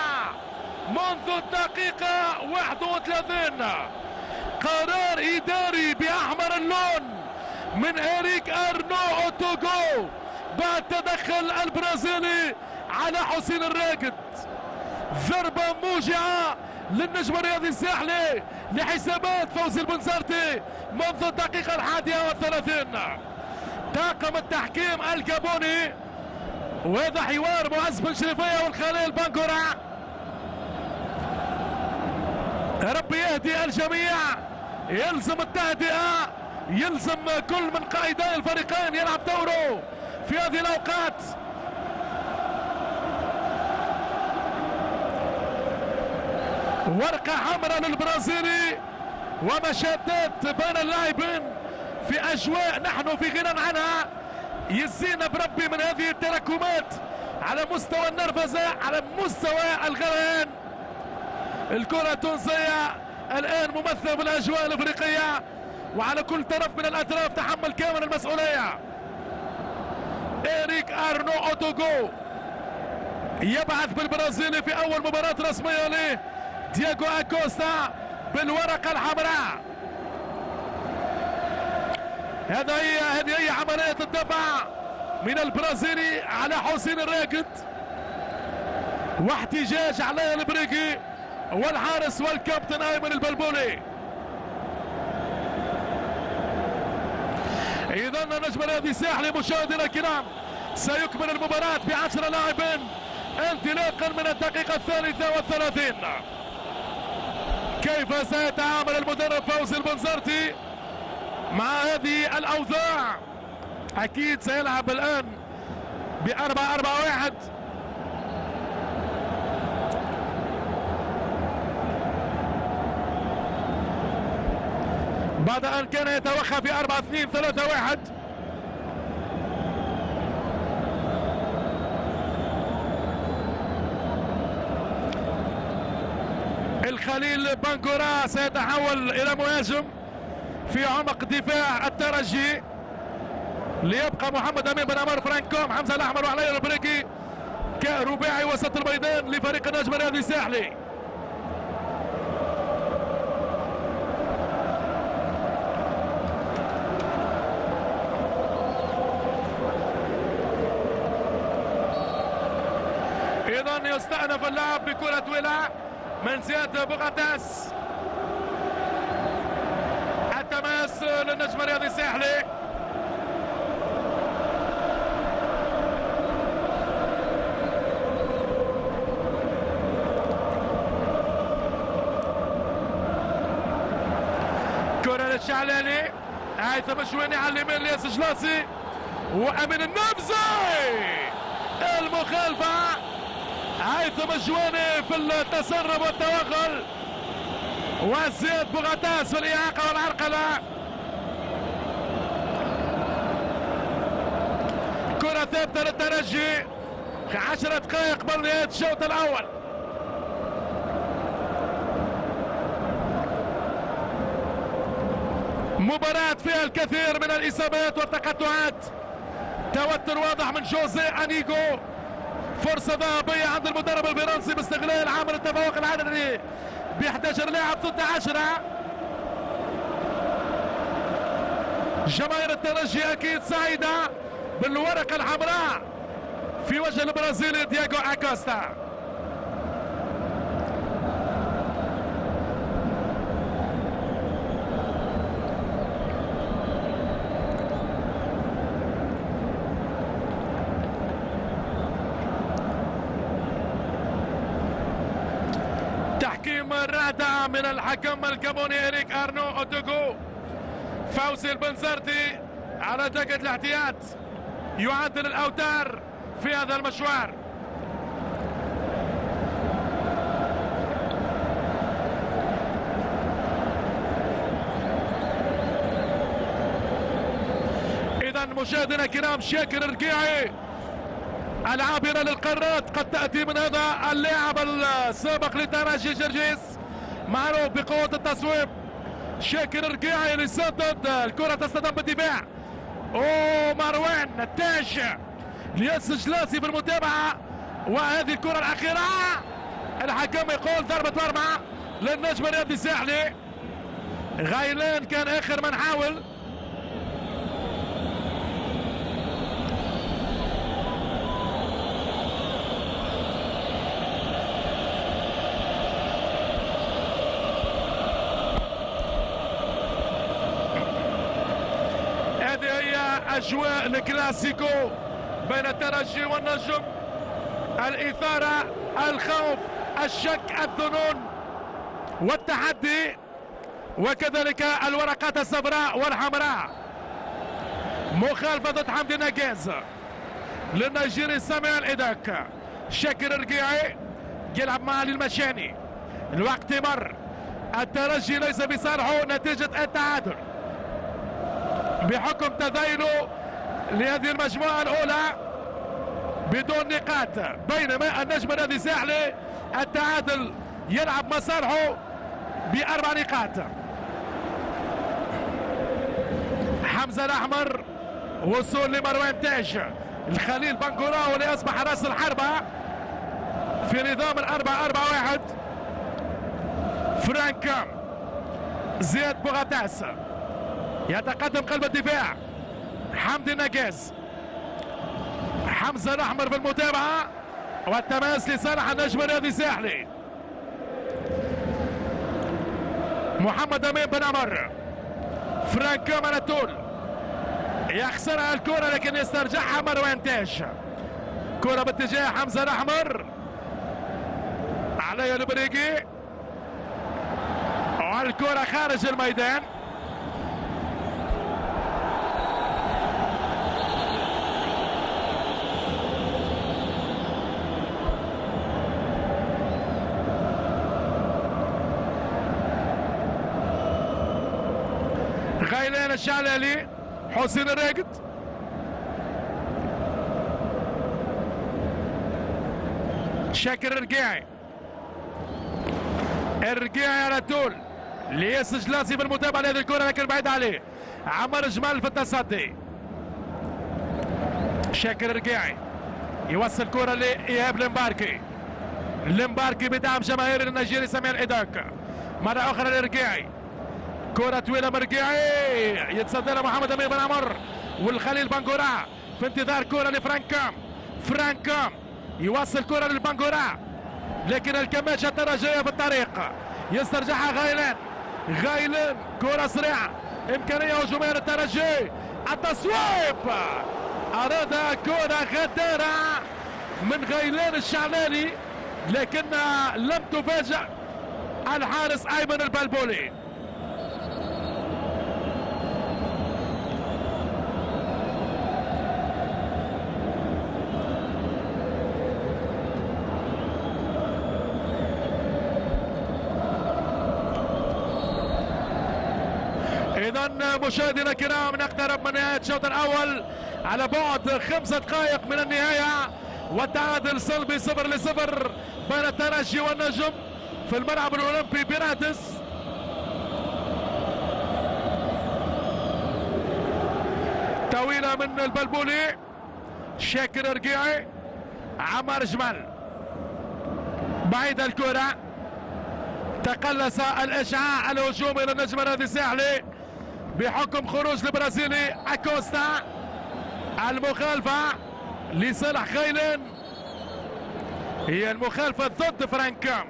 منذ الدقيقة واحد وثلاثين. قرار إداري بأحمر اللون من إريك أرنو أوتوغو بعد تدخل البرازيلي على حسين الراقد. ضربة موجعة للنجم الرياضي الساحلي لحسابات فوزي البنزرتي منذ الدقيقة الحادية والثلاثين. طاقم التحكيم الجابوني، وهذا حوار معز بن شريفية والخليل بنكورة. ربي يهدي الجميع، يلزم التهدئة، يلزم كل من قائدي الفريقين يلعب دوره في هذه الأوقات. ورقة حمراء للبرازيلي ومشادات بين اللاعبين في أجواء نحن في غنى عنها. يزينا بربي من هذه التراكمات على مستوى النرفزة، على مستوى الغليان. الكرة التونسية الآن ممثلة بالأجواء الأفريقية، وعلى كل طرف من الأطراف تحمل كامل المسؤولية. إريك أرنو أوتوغو يبعث بالبرازيلي في أول مباراة رسمية له دياغو أكوستا بالورقة الحمراء. هذا هي هذه هي عملية الدفع من البرازيلي على حسين الراقد، واحتجاج على البريكي والحارس والكابتن أيمن البلبولي. إذا النجم الرياضي الساحلي مشاهدينا الكرام سيكمل المباراة بعشرة لاعبين انطلاقا من الدقيقة الثالثة والثلاثين. كيف سيتعامل المدرب فوزي البنزرتي مع هذه الأوضاع؟ أكيد سيلعب الآن بأربعة أربعة واحد. بعد أن كان يتوخى في أربعة اثنين ثلاثة واحد. الخليل بنكورا سيتحول إلى مهاجم في عمق دفاع الترجي، ليبقى محمد أمين بن عمر فرانكوم حمزة الأحمر وعلي البريكي كرباعي وسط الميدان لفريق النجم الرياضي الساحلي. إذن يستأنف اللعب بكرة طويلة من زياد بوغاتاس. التماس للنجم الرياضي الساحلي. كرة للشعلاني، هيثم الشويني على اليمين لياس جلاسي وأمين النبزي المخالفة، هيثم الجواني في التسرب والتوغل، وزيد بوغاتاس في الإعاقة والعرقلة. كرة ثابتة للترجي، عشر دقائق قبل نهاية الشوط الأول. مباراة فيها الكثير من الإصابات والتقطعات، توتر واضح من جوزي أنيغو، فرصة ذهبية عند المدرب الفرنسي باستغلال عامل التفوق العددي ب أحد عشر لاعب ضد عشرة. جماهير الترجي أكيد سعيدة بالورقة الحمراء في وجه البرازيلي دياغو أكوستا. تحكيم رادع من الحكم الكاموني إريك أرنو أوتوغو. فوزي البنزرتي على دقة الاحتياط يعدل الأوتار في هذا المشوار. إذا مشاهدينا الكرام، شاكر الرقيعي العابرة للقارات قد تأتي من هذا اللاعب السابق لترجي جرجيس معروف بقوة التصويب. شاكر الرقيعي اللي صدد، الكرة تصطدم بالدفاع، ومروان التاج الياس الجلاسي بالمتابعة، وهذه الكرة الأخيرة الحكم يقول ضربة مرمى للنجم الرياضي الساحلي. غيلان كان آخر من حاول. هذه هي أجواء الكلاسيكو بين الترجي والنجم، الإثارة، الخوف، الشك، الظنون والتحدي، وكذلك الورقات السبراء والحمراء. مخالفة ضد حمدي نجاز للنيجيري سامي الإداك. شاكر الرقيعي يلعب مع علي المشاني، الوقت مر، الترجي ليس بصالحه نتيجة التعادل بحكم تذيله لهذه المجموعة الأولى بدون نقاط، بينما النجم الذي ساحلي التعادل يلعب مصالحه بأربع نقاط. حمزة الأحمر، وصول لمروان تاج، الخليل بنقراو اللي أصبح رأس الحربة في نظام الأربعة أربعة واحد، فرانك زياد بوغاتاس يتقدم قلب الدفاع، حمدي النجاز، حمزة الأحمر بالمتابعة، والتماس لصالح النجم الرياضي الساحلي. محمد أمين بن عمر، فرانكو من الطول يخسرها الكرة لكن يسترجعها مروان تاج. كرة باتجاه حمزة الأحمر، علي البريقي، والكرة خارج الميدان. غيلان الشعلالي، حسين الراقد، شاكر الرقيعي، الرقيعي على طول، لياس جلاسي بالمتابعه لهذه الكره لكن بعيد عليه. عمار جمال في التصدي، شاكر الرقيعي يوصل كره لايهاب المباركي، المباركي بدعم جماهير النيجيري سمير إداك. مره اخرى للرقيعي، كرة طويلة مرقيعي يتصدرها محمد أمين بن عمر والخليل بنقورا في انتظار كرة لفرانكام. فرانكام يوصل كرة للبنقورا لكن الكماشة الترجية في الطريق، يسترجعها غايلان. غايلان كرة سريعة، إمكانية هجومية للترجي، التصويب، أراد كرة خطيرة من غايلان الشعلاني لكن لم تفاجئ الحارس أيمن البلبولي. مشاهدينا الكرام نقترب من نهاية الشوط الأول على بعد خمسة دقائق من النهاية، والتعادل سلبي صفر لصفر بين الترجي والنجم في الملعب الأولمبي برادس. طويلة من البلبولي، شاكر رقيعي، عمار جمال، بعيد الكرة، تقلص الإشعاع الهجومي للنجم الرياضي الساحلي بحكم خروج البرازيلي أكوستا. المخالفة لصالح غيلان، هي المخالفة ضد فرانكام،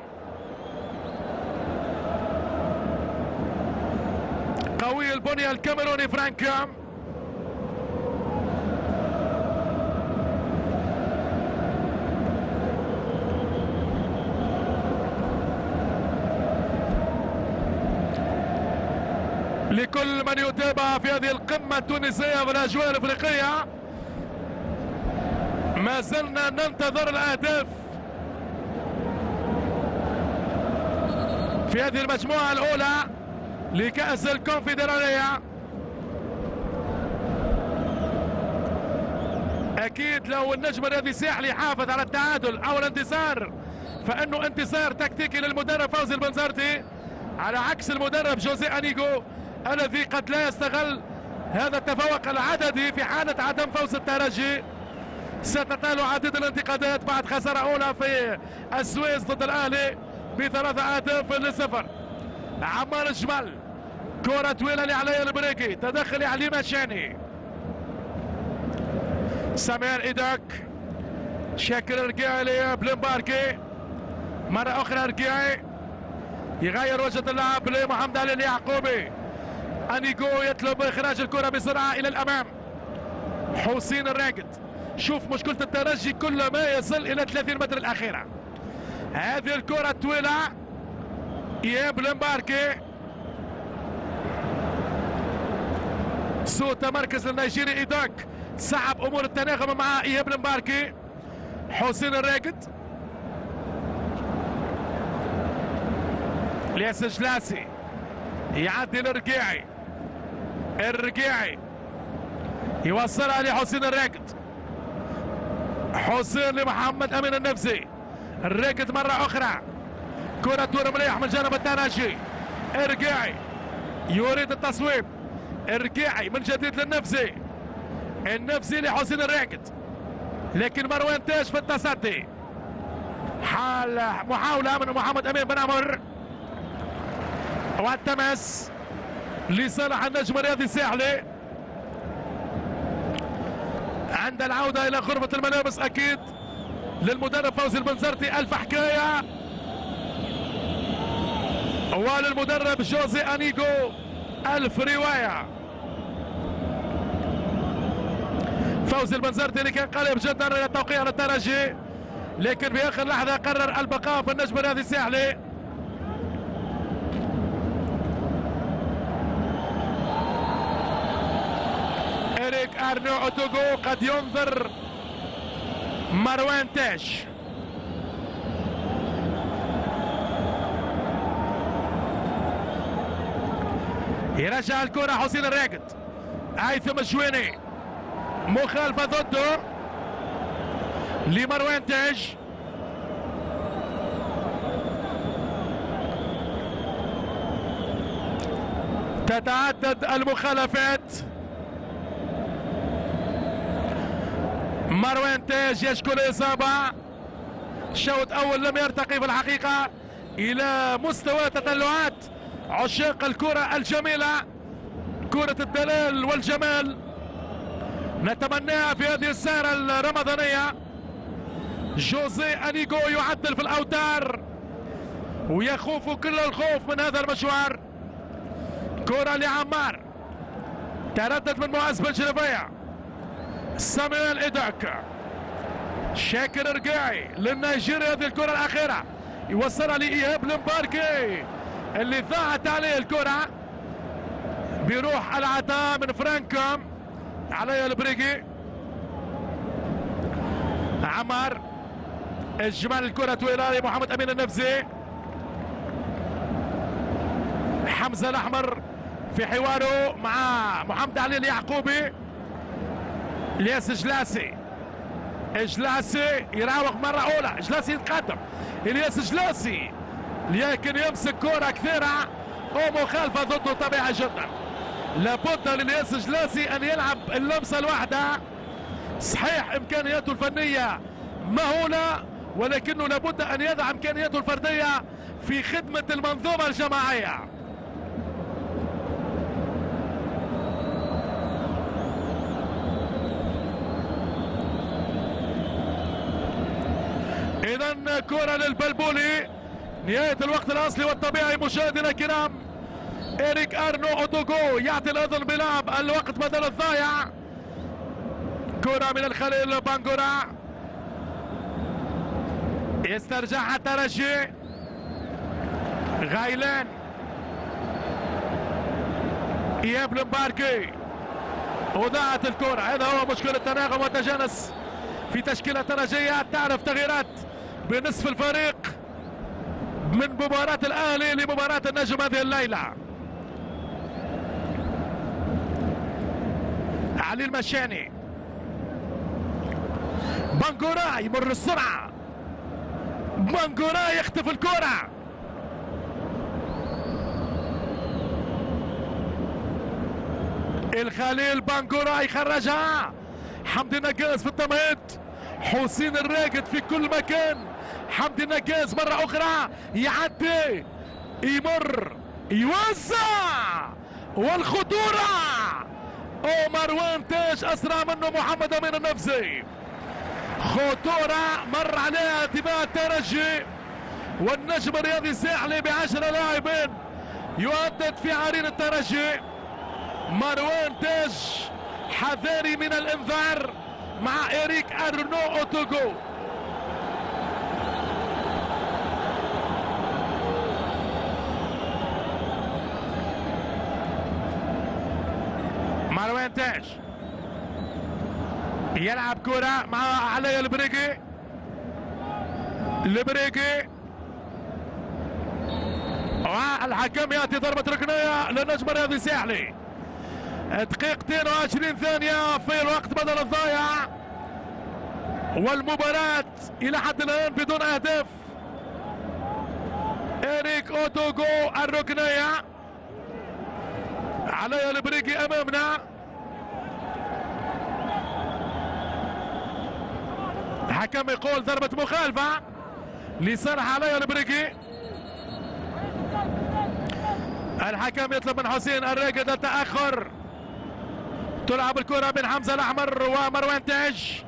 قوي البنية الكاميروني فرانكام. لكل من يتابع في هذه القمة التونسية في الأجواء الأفريقية، ما زلنا ننتظر الأهداف في هذه المجموعة الأولى لكأس الكونفدرالية. أكيد لو النجم الرياضي الساحلي حافظ على التعادل أو الانتصار فإنه انتصار تكتيكي للمدرب فوزي البنزرتي، على عكس المدرب جوزي أنيغو الذي قد لا يستغل هذا التفوق العددي في حالة عدم فوز الترجي. ستتال عديد الانتقادات بعد خسارة أولى في السويس ضد الأهلي بثلاثة أهداف لصفر. عمار جمال، كرة طويلة لعلي البريكي، تدخل علي مشاني، سمير إيداك، شاكر رقيعي لبلمباركي، مرة أخرى رقيعي يغير وجهة اللعب لمحمد علي اليعقوبي. أنيغو يطلب إخراج الكرة بسرعة إلى الأمام. حسين الراقد، شوف مشكلة الترجي كل ما يصل إلى ثلاثين متر الأخيرة. هذه الكرة الطويلة إياب لمباركي، سوء تمركز للنيجيري إيداك، صعب أمور التناغم مع إياب لمباركي. حسين الراقد لياس جلاسي، يعدي للرقيعي، الرقيعي يوصلها لحسين الراقد، حسين لمحمد امين النفسي، الراقد مره اخرى، كره دور مليح من جانب الترجي، الرقيعي يريد التصويب، الرقيعي من جديد للنفسي، النفسي لحسين الراقد، لكن مروان تاج في التصدي، حال محاوله من محمد امين بن عمر، والتماس لصالح النجم الرياضي الساحلي. عند العودة إلى غرفة الملابس أكيد للمدرب فوزي البنزرتي ألف حكاية، وللمدرب جوزي أنيغو ألف رواية. فوزي البنزرتي اللي كان قريب جدا إلى توقيع الترجي، لكن في آخر لحظة قرر البقاء في النجم الرياضي الساحلي. أرنو أوتوغو قد ينظر مروان تاج، يرجع الكرة حسين الراقد، هيثم الجويني، مخالفة ضده لمروان تاج. تتعدد المخالفات، مروان تاج يشكو الإصابة، شوط أول لم يرتقي في الحقيقة إلى مستوى تطلعات عشاق الكرة الجميلة، كرة الدلال والجمال نتمناها في هذه السهرة الرمضانية. جوزي أنيغو يعدل في الأوتار ويخوف كل الخوف من هذا المشوار. كرة لعمار، تردد من معز بن شريفية، ساميل إيداك، شاكر رقاعي للنيجيري، هذه الكرة الأخيرة يوصلها لإيهاب لمباركي اللي ضاعت عليه الكرة بروح العطاء من فرانكام علي البريقي. عمار الجمال، الكرة طويلة لمحمد أمين النفسي، حمزة الأحمر في حواره مع محمد علي اليعقوبي. الياس جلاسي، جلاسي يراوغ مرة أولى، جلاسي يتقدم، الياس جلاسي لكن يمسك كرة كثيرة ومخالفة ضده طبيعي جدا. لابد للياس جلاسي أن يلعب اللمسة الواحدة. صحيح إمكانياته الفنية مهولة ولكنه لابد أن يضع إمكانياته الفردية في خدمة المنظومة الجماعية. إذا كرة للبلبولي. نهاية الوقت الأصلي والطبيعي مشاهدينا الكرام. إيريك أرنو أوتوغو يعطي الأذن بلعب الوقت بدل الضايع. كرة من الخليل بانجورا يسترجعها ترجي. غايلان إياب المباركي وضاعت الكرة. هذا هو مشكلة التناغم والتجانس في تشكيلة ترجية. تعرف تغييرات بنصف الفريق من مباراة الأهلي لمباراة النجم هذه الليلة. علي المشاني، بانجورا يمر السرعة، بانجورا يخطف الكرة. الخليل بانجورا يخرجها. حمدي نجاز في التمهيد، حسين الراقد في كل مكان. حمدي نجاز مرة أخرى يعدي، يمر، يوزع، والخطورة ومروان تاج أسرع منه محمد أمين النفزي. خطورة مر عليها تباع الترجي والنجم الرياضي الساحلي بعشرة لاعبين. يؤدد في عرين الترجي مروان تاج حذاري من الانذار مع إيريك أرنو أوتوغو. مروان تاج يلعب كرة مع علي البريقي. البريقي والحكم يأتي ضربة ركنية للنجم الرياضي الساحلي. دقيقتين وعشرين ثانية في الوقت بدل الضايع والمباراة إلى حد الآن بدون أهداف. إيريك أوتوغو الركنية، علي البريقي أمامنا. الحكم يقول ضربة مخالفة لصالح علي البريقي. الحكم يطلب من حسين الراقد التأخر. تلعب الكرة بين حمزة الأحمر ومروان تاج.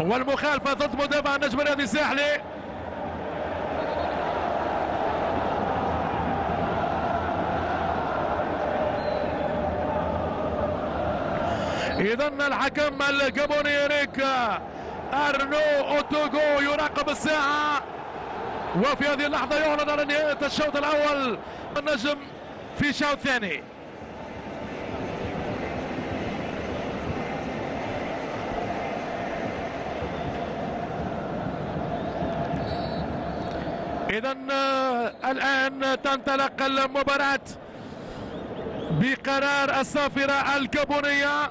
والمخالفة ضد مدافع النجم الرياضي الساحلي. إذا الحكم الجابوني إيريك أرنو أوتوغو يراقب الساعة. وفي هذه اللحظة يعلن على نهاية الشوط الأول. النجم في شوط ثاني. إذا الآن تنطلق المباراة بقرار الصافرة الكابونية.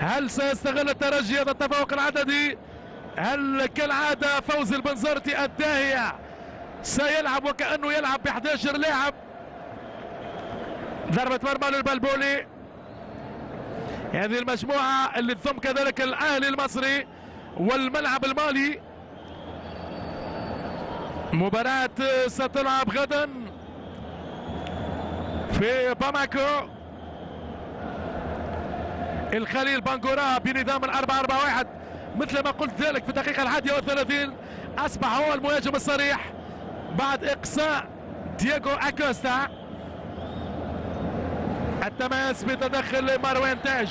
هل سيستغل الترجي هذا التفوق العددي؟ هل كالعادة فوز البنزرتي الداهية سيلعب وكأنه يلعب ب أحد عشر لاعب؟ ضربة مرمى للبلبولي. هذه المجموعة اللي تضم كذلك الأهلي المصري والملعب المالي. مباراة ستلعب غدا في باماكو. الخليل بانجورا بنظام الأربعة أربعة واحد مثل ما قلت ذلك في الدقيقة الحادية والثلاثين. أصبح هو المهاجم الصريح بعد إقصاء دييغو أكوستا. التماس بتدخل مروان تاج.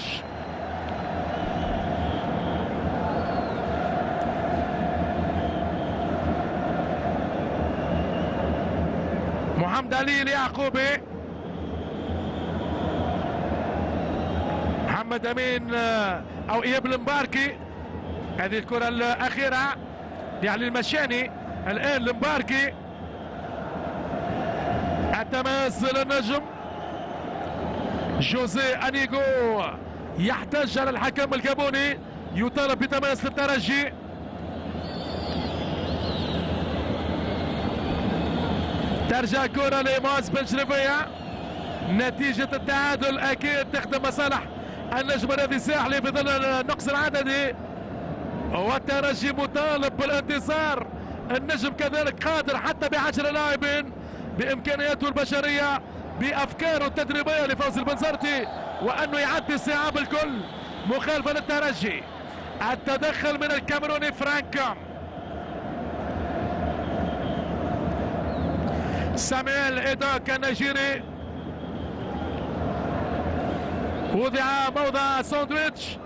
محمد علي اليعقوبي، محمد أمين أو إياب المباركي. هذه الكرة الأخيرة يعني المشاني الآن لمباركي. التماس للنجم جوزي أنيغو، يحتج على الحكم الجابوني، يطالب بتماس للترجي. ترجع كرة لمعز بن شريفية. نتيجة التعادل أكيد تخدم مصالح النجم النادي الساحلي في ظل النقص العددي، والترجي مطالب بالانتصار. النجم كذلك قادر حتى بعشر لاعبين بإمكانياته البشرية بأفكاره التدريبية لفوز البنزرتي، وأنه يعدي استيعاب الكل. مخالفة للترجي، التدخل من الكاميروني فرانكم. ساميل إيداك النيجيري وضع موضع ساندويتش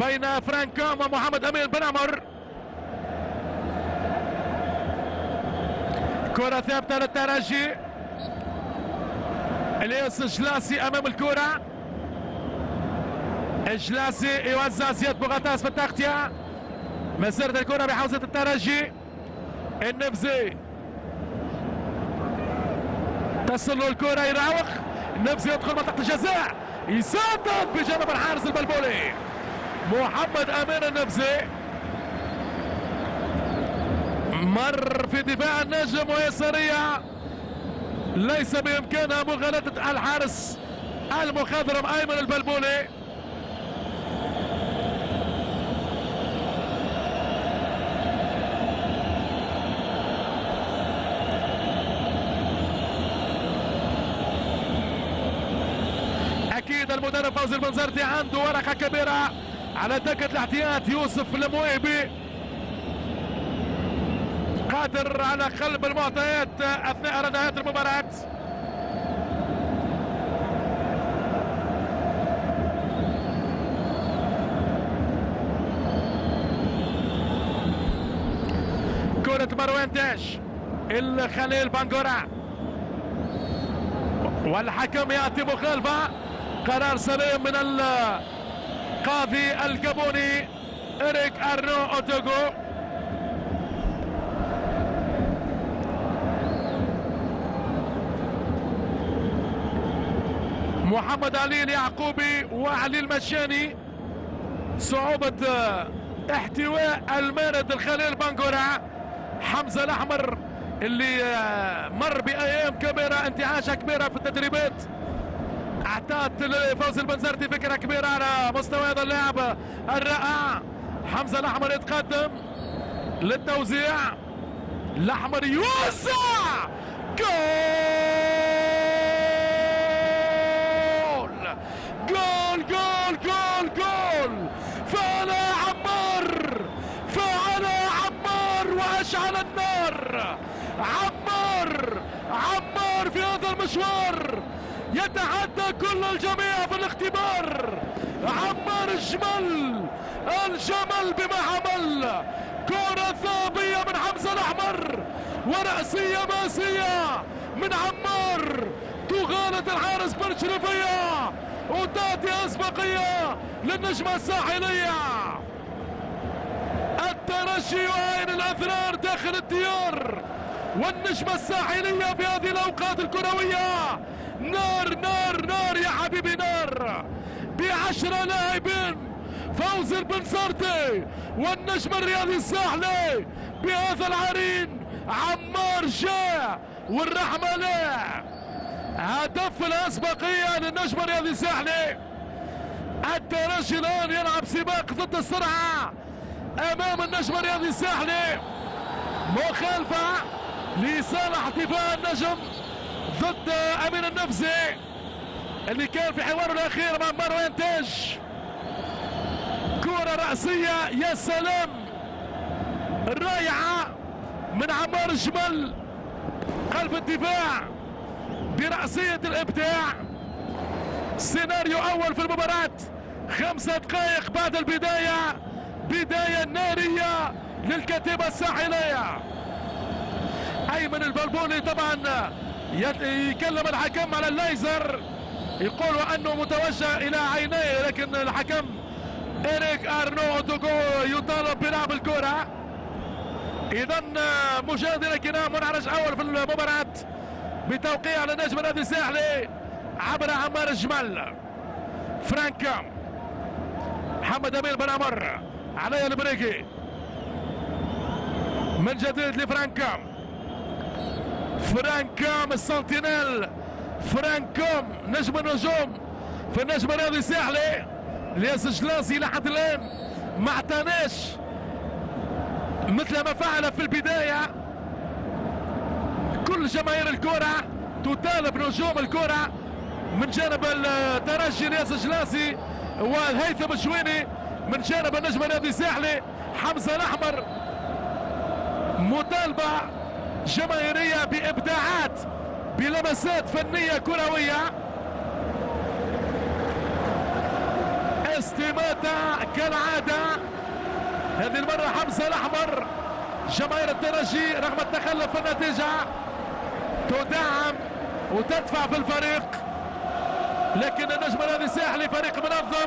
بين فرانكام ومحمد أمين بن عمر. كرة ثابتة للترجي. الياس جلاسي أمام الكرة. جلاسي يوزع زياد بوغطاس في التغطية. مسيرة الكرة بحوزة الترجي. النبزي تصل له الكرة، يراوغ. النبزي يدخل منطقة الجزاء، يسدد بجانب الحارس البلبولي محمد أمين النبزي. مر في دفاع النجم ويسارية ليس بإمكانها مغالطة الحارس المخضرم أيمن البلبولي. أكيد المدرب فوزي البنزرتي عنده ورقة كبيرة على دكة الاحتياط يوسف الموهبي، قادر على قلب المعطيات أثناء ردعات المباراة. كرة مروان داش الخليل بانجورا، والحكم يعطي مخالفة. قرار سليم من القاضي الجابوني إريك أرنو أوتوغو. محمد علي اليعقوبي وعلي المشاني، صعوبة احتواء المارد الخليل بانجورا. حمزة الأحمر اللي مر بأيام كبيرة، انتعاشة كبيرة في التدريبات، اعطت لفوز البنزرتي فكرة كبيرة على مستوى هذا اللاعب الرائع. حمزة الأحمر يتقدم للتوزيع، الأحمر يوزع، جول جول جول جول جول. فعل عمار، فعل عمار وأشعل النار. عمار عمار في هذا المشوار يتحدى كل الجميع في الاختبار. عمار الجمل، الجمل بما حمل. كرة ثابية من حمزة الأحمر ورأسية ماسية من عمار، تغالط الحارس بن شريفية وتأتي أسبقية للنجمة الساحلية. الترجي يعاين الأثرار داخل الديار، والنجمة الساحلية في هذه الأوقات الكروية نار نار نار يا حبيبي نار. بعشرة لاعبين فوز البنزرتي والنجم الرياضي الساحلي بهذا العرين. عمار جاء والرحمة له. هدف الأسبقية للنجم الرياضي الساحلي. الترجي الآن يلعب سباق ضد السرعة أمام النجم الرياضي الساحلي. مخالفة لصالح دفاع النجم ضد أمين النفزي اللي كان في حواره الأخير مع مروان تاج. كرة رأسية، يا سلام، رائعة من عمار الجمل. قلب الدفاع برأسية الإبداع. سيناريو أول في المباراة، خمسة دقائق بعد البداية، بداية نارية للكتيبة الساحلية. أيمن البلبولي طبعا يكلم الحكم على الليزر، يقول أنه متوجه إلى عينيه، لكن الحكم إريك أرنو أوتوغو يطالب بلعب الكرة. اذا مشاهدينا الكرام منعرج اول في المباراه بتوقيع لنجم النادي الساحلي عبر عمار الجمال فرانكا محمد امين بن عمر علي البريكي من جديد لفرانكا فرانكا السنتينيل فرانكا نجم النجوم في النجم الرياضي الساحلي ليسجلاسي لحد الان ما اعطاناش مثل ما فعل في البدايه. كل جماهير الكره تطالب نجوم الكره من جانب الترجي الياس جلاسي والهيثم الشويني، من جانب النجم الرياضي الساحلي حمزه الاحمر، مطالبه جماهيريه بابداعات بلمسات فنيه كرويه. استماته كالعاده هذه المره حمزه الاحمر. جماهير الترجي رغم التخلف في النتيجه تدعم وتدفع في الفريق، لكن النجم الرياضي الساحلي فريق منظم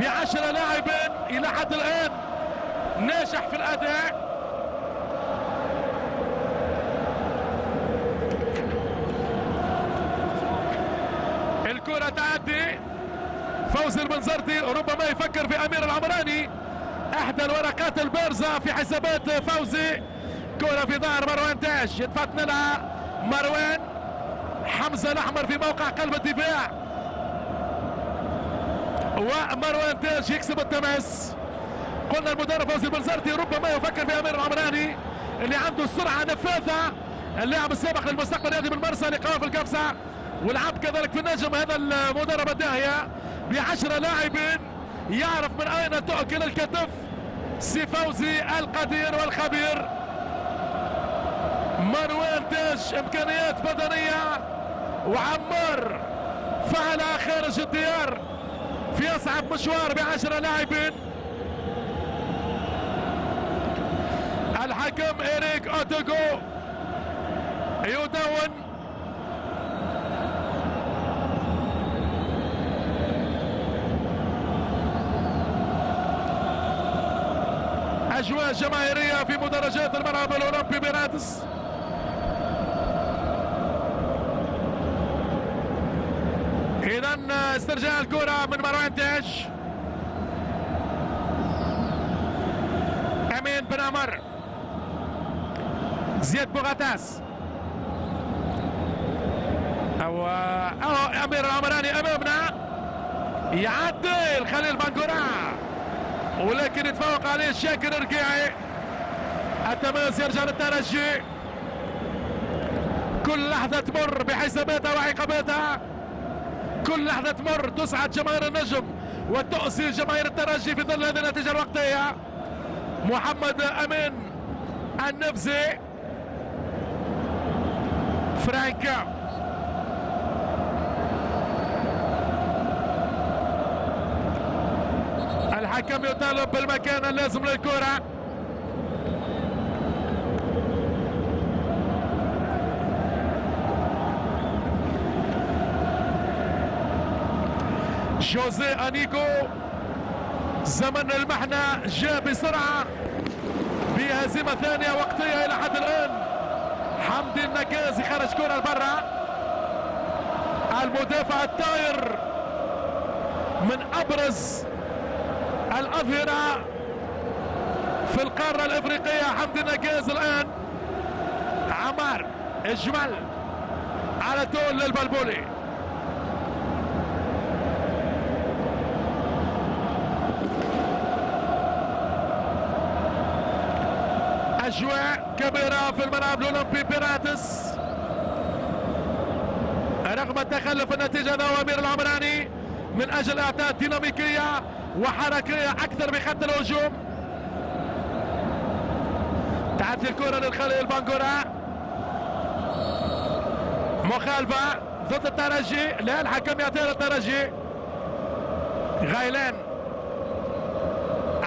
بعشرة لاعبين الى حد الان ناجح في الاداء. الكره تعدي، فوز المنزرتي ربما يفكر في امير العمراني، احدى الورقات البارزه في حسابات فوزي. كره في ظهر مروان تاج يتفطن لها مروان. حمزه الاحمر في موقع قلب الدفاع ومروان تاج يكسب التماس. قلنا المدرب فوزي المنزرتي ربما يفكر في امير العمراني اللي عنده سرعه نفاذه، اللاعب السابق للمستقبل الرياضي بالمرسى لقاف القفصه ولعب كذلك في النجم. هذا المدرب الداهيه بعشرة لاعبين يعرف من اين تؤكل الكتف. سي فوزي القدير والخبير. مروان تاج امكانيات بدنيه، وعمار فعلها خارج الديار في اصعب مشوار بعشرة لاعبين. الحكم إيريك أوتوغو يدون. أجواء جماهيرية في مدرجات الملعب الأولمبي برادس. إذا استرجاع الكرة من مروان تاج. أمين بن عمر، زياد بوغاتاس أو أو أمير العمراني أمامنا يعدي الخليل بنقورا ولكن يتفوق عليه شاكر رقيعي. التماس يرجع للترجي. كل لحظة تمر بحساباتها وعقاباتها، كل لحظة تمر تسعد جماهير النجم وتؤسي جماهير الترجي في ظل هذه النتيجة الوقتية. محمد أمين النفزي فرانكا الحكم يطالب بالمكان اللازم للكرة. جوزي أنيكو زمن المحنة جاء بسرعة بهزيمة ثانية وقتية إلى حد الآن. حمدي النكازي خرج كرة لبرا. المدافع الطاير من أبرز الأظهرة في القارة الإفريقية حمدي النكاز. الآن عمار الجمل على طول للبلبولي. أجواء كبيرة في الملعب الأولمبي برادس رغم التخلف النتيجة. هو أمير العمراني من أجل إعطاء ديناميكية وحركية أكثر بخط الهجوم. تعدي الكرة للخليل بنقورا. مخالفة ضد الترجي، لا الحكم يعطيها للترجي. غيلان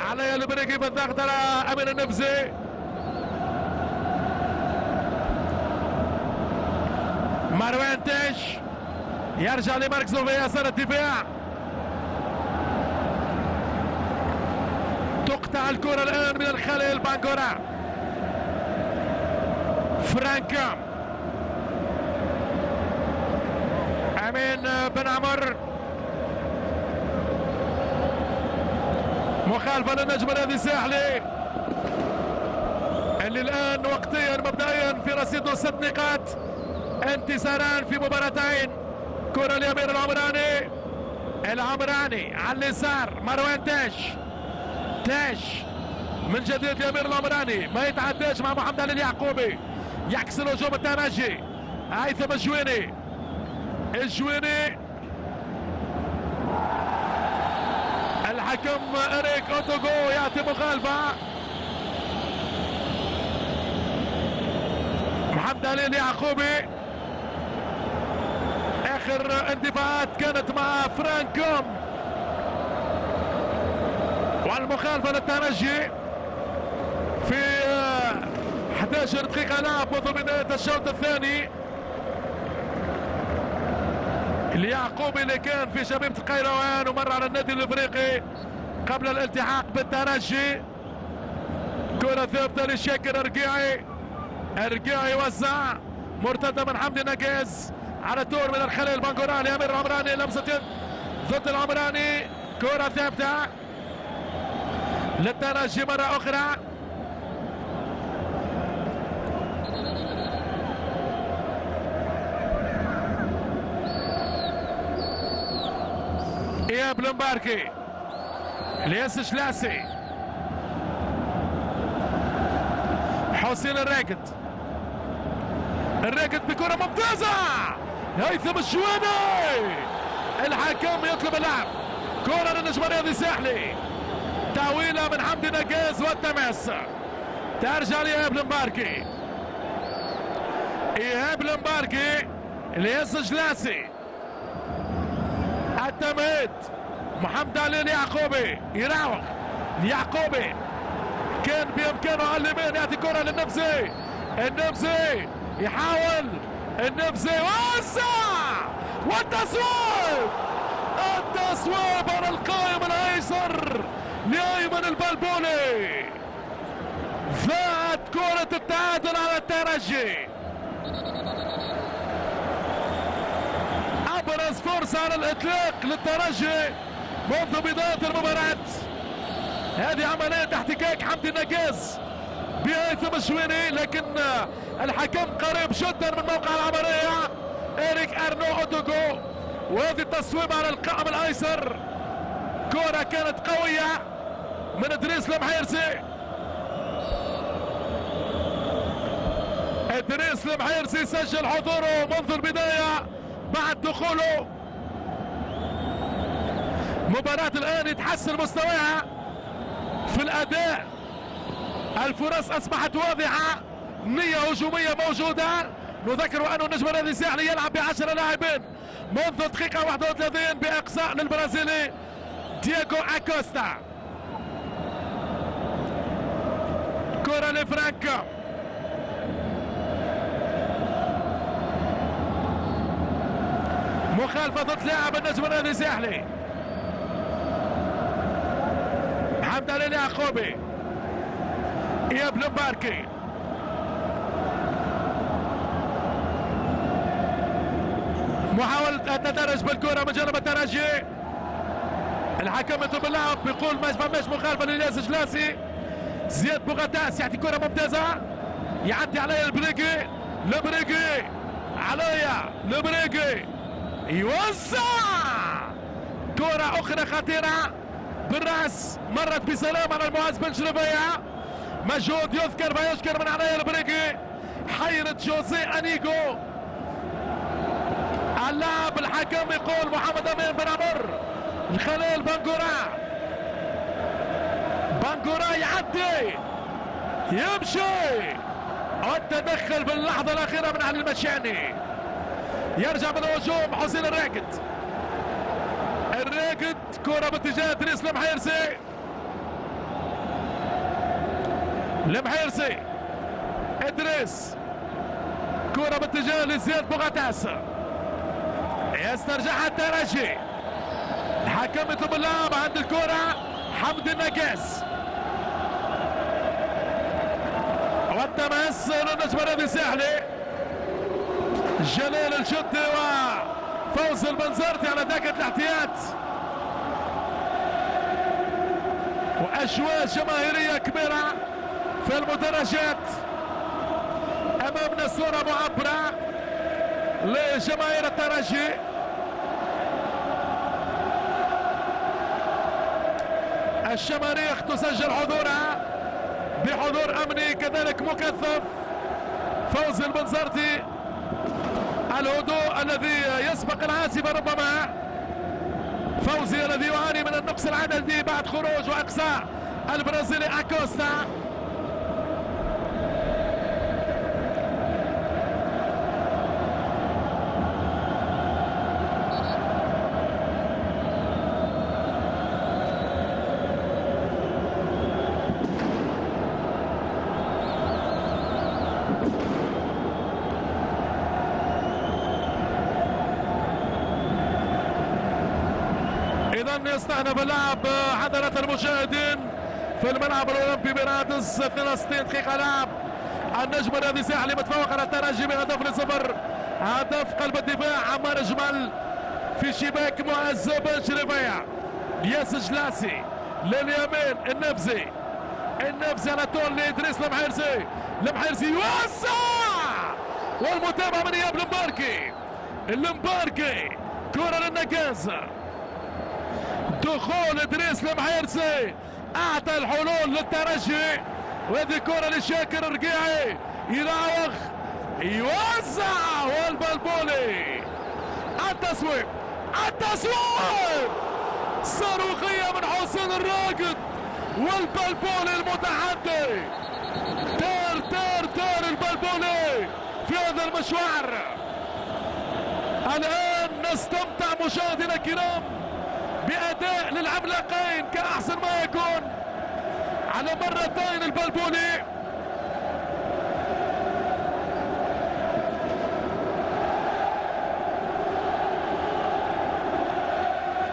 علي البريكي بالضغط على أمين النبزي. مروان تاج يرجع لمركزه في يسار الدفاع. تقطع الكرة الآن من الخليل بنقورا. فرانكا أمين بن عمر، مخالفة للنجم النادي الساحلي اللي الآن وقتيا مبدئيا في رصيده ست نقاط، انتصاران في مباراتين. كرة لأمير العمراني، العمراني على اليسار، مروان تاش، تاش من جديد لأمير العمراني، ما يتعداش مع محمد علي اليعقوبي، يعكس الهجوم الدمجي. هيثم الجويني، الجويني، الحكم اريك اوتوغو يعطي مخالفه. محمد علي اليعقوبي اخر اندفاعات كانت مع فرانكوم، والمخالفه للترجي في احدى عشرة دقيقه لعب منذ بدايه الشوط الثاني. اليعقوبي اللي كان في شبيبة القيروان ومر على النادي الافريقي قبل الالتحاق بالترجي. كرة ثابتة لشاكر رقيعي، رقيعي وزع، مرتدة من حمدي نقاز على دور من الخليل بنقوران لأمير العمراني، لمسة يد ضد العمراني، كرة ثابتة للترجي مرة أخرى. اياب المباركي، الياس شلاسي، حسين الراكد، الراكد بكره ممتازه، هيثم الشواني، الحكم يطلب اللعب. كره للنجم الرياضي الساحلي، تعويله من حمدي نجاز والتماس، ترجع لاياب المباركي، اياب المباركي، الياس شلاسي، التمهيد محمد علي اليعقوبي، يراوغ اليعقوبي، كان بامكانه على اليمين يعطي كره للنبزي، النبزي يحاول، النبزي وسع، والتصويب، التصويب على القائم الايسر لايمن البلبولي، ضاعت كره التعادل على الترجي. أبرز فرصة على الإطلاق للترجي منذ بداية المباراة. هذه عملية احتكاك حمدي النجاز بهيثم الشويني، لكن الحكم قريب جدا من موقع العملية، إيريك أرنو أوتوغو، وهذه التصويب على القائم الأيسر. كرة كانت قوية من إدريس المحيرسي، إدريس المحيرسي سجل حضوره منذ البداية بعد دخوله مباراة، الآن يتحسن مستواها في الأداء، الفرص أصبحت واضحة، نية هجومية موجودة. نذكر أن النجم الرياضي الساحلي يلعب بعشرة لاعبين منذ الدقيقة واحد وثلاثين بإقصاء للبرازيلي دياغو أكوستا. كرة لفرانكو، مخالفة ضد لاعب النجم الرياضي الساحلي محمد علي اليعقوبي، اياب المباركي، محاولة أن تدرج بالكرة من جانب الترجي. الحكم يطلب اللعب، يقول ما فماش مخالفة للياس جلاسي. زياد بوغتاس يعطي كرة ممتازة، يعدي عليا البريكي، البريكي عليا، البريكي يوزع، كرة أخرى خطيرة بالرأس، مرت بسلام على المعز بن شربية، مجهود يذكر ما يشكر من علي البريكي، حيرت جوزي أنيجو اللاعب. الحكم يقول محمد أمين بن عمر، الخليل بنقورا، بنقورا يعدي، يمشي، والتدخل باللحظة الأخيرة من علي المشاني. يرجع من الهجوم حسين الراكد، الراكد كرة باتجاه ادريس المحيرسي، المحيرسي، ادريس، كرة باتجاه لزياد بوغتاس، يسترجعها الترجي. الحكم يطلب اللعب عند الكرة حمدي النجاس، والتماس للنجم النادي الساحلي جلال الجدي وفوز البنزرتي على دكة الاحتياط، واجواء جماهيريه كبيره في المدرجات. امامنا صوره معبره لجماهير الترجي، الشماريخ تسجل حضورها بحضور امني كذلك مكثف. فوز البنزرتي، الهدوء الذي يسبق العاصفه، ربما فوزي الذي يعاني من النقص العددي بعد خروج واقصاء البرازيلي اكوستا. يستأنف اللعب حضرة المشاهدين في الملعب الاولمبي برادس. اثنين وستين دقيقة لعب، النجم النادي الساحلي متفوق على الترجي بهدف لصفر. هدف قلب الدفاع عمار جمال في شباك معز بن شريفيع. ياس جلاسي لليمين، النبزي النبزي على طول لادريس المحيرسي، المحيرسي يوسع والمتابعة من اياب المباركي، المباركي كرة للنجاز. دخول ادريس المحيرسي اعطى الحلول للترجي، وهذه كره لشاكر رقيعي يراوغ يوزع والبلبولي. التصويب التصويب صاروخيه من حسين الراقد، والبلبولي المتحدي دار دار دار البلبولي في هذا المشوار. الان نستمتع مشاهدينا الكرام بأداء للعملاقين كأحسن ما يكون على مرتين. البلبولي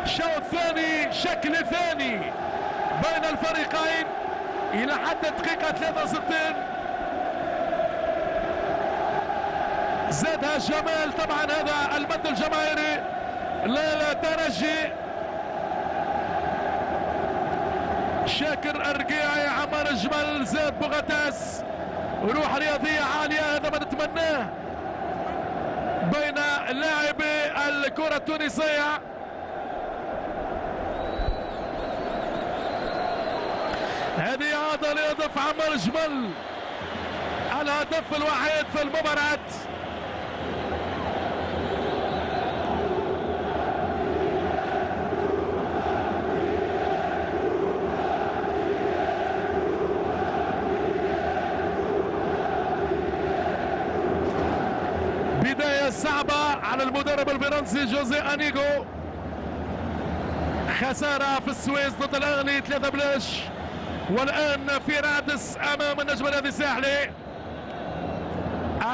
شوط ثاني، شكل ثاني بين الفريقين إلى حد الدقيقة ثلاثة وستين. زادها جمال طبعا، هذا المد الجماهيري للترجي. شاكر الرقيعي، عمار جمال، زيد بوغتاس، روح رياضيه عاليه، هذا ما نتمناه بين لاعبي الكره التونسيه. هذه عاده لهدف عمار جمال، الهدف الوحيد في المباراه. صعبة على المدرب الفرنسي جوزي أنيغو، خسارة في السويس ضد الأغلي ثلاثة بلاش، والآن في رادس أمام النجم النادي الساحلي.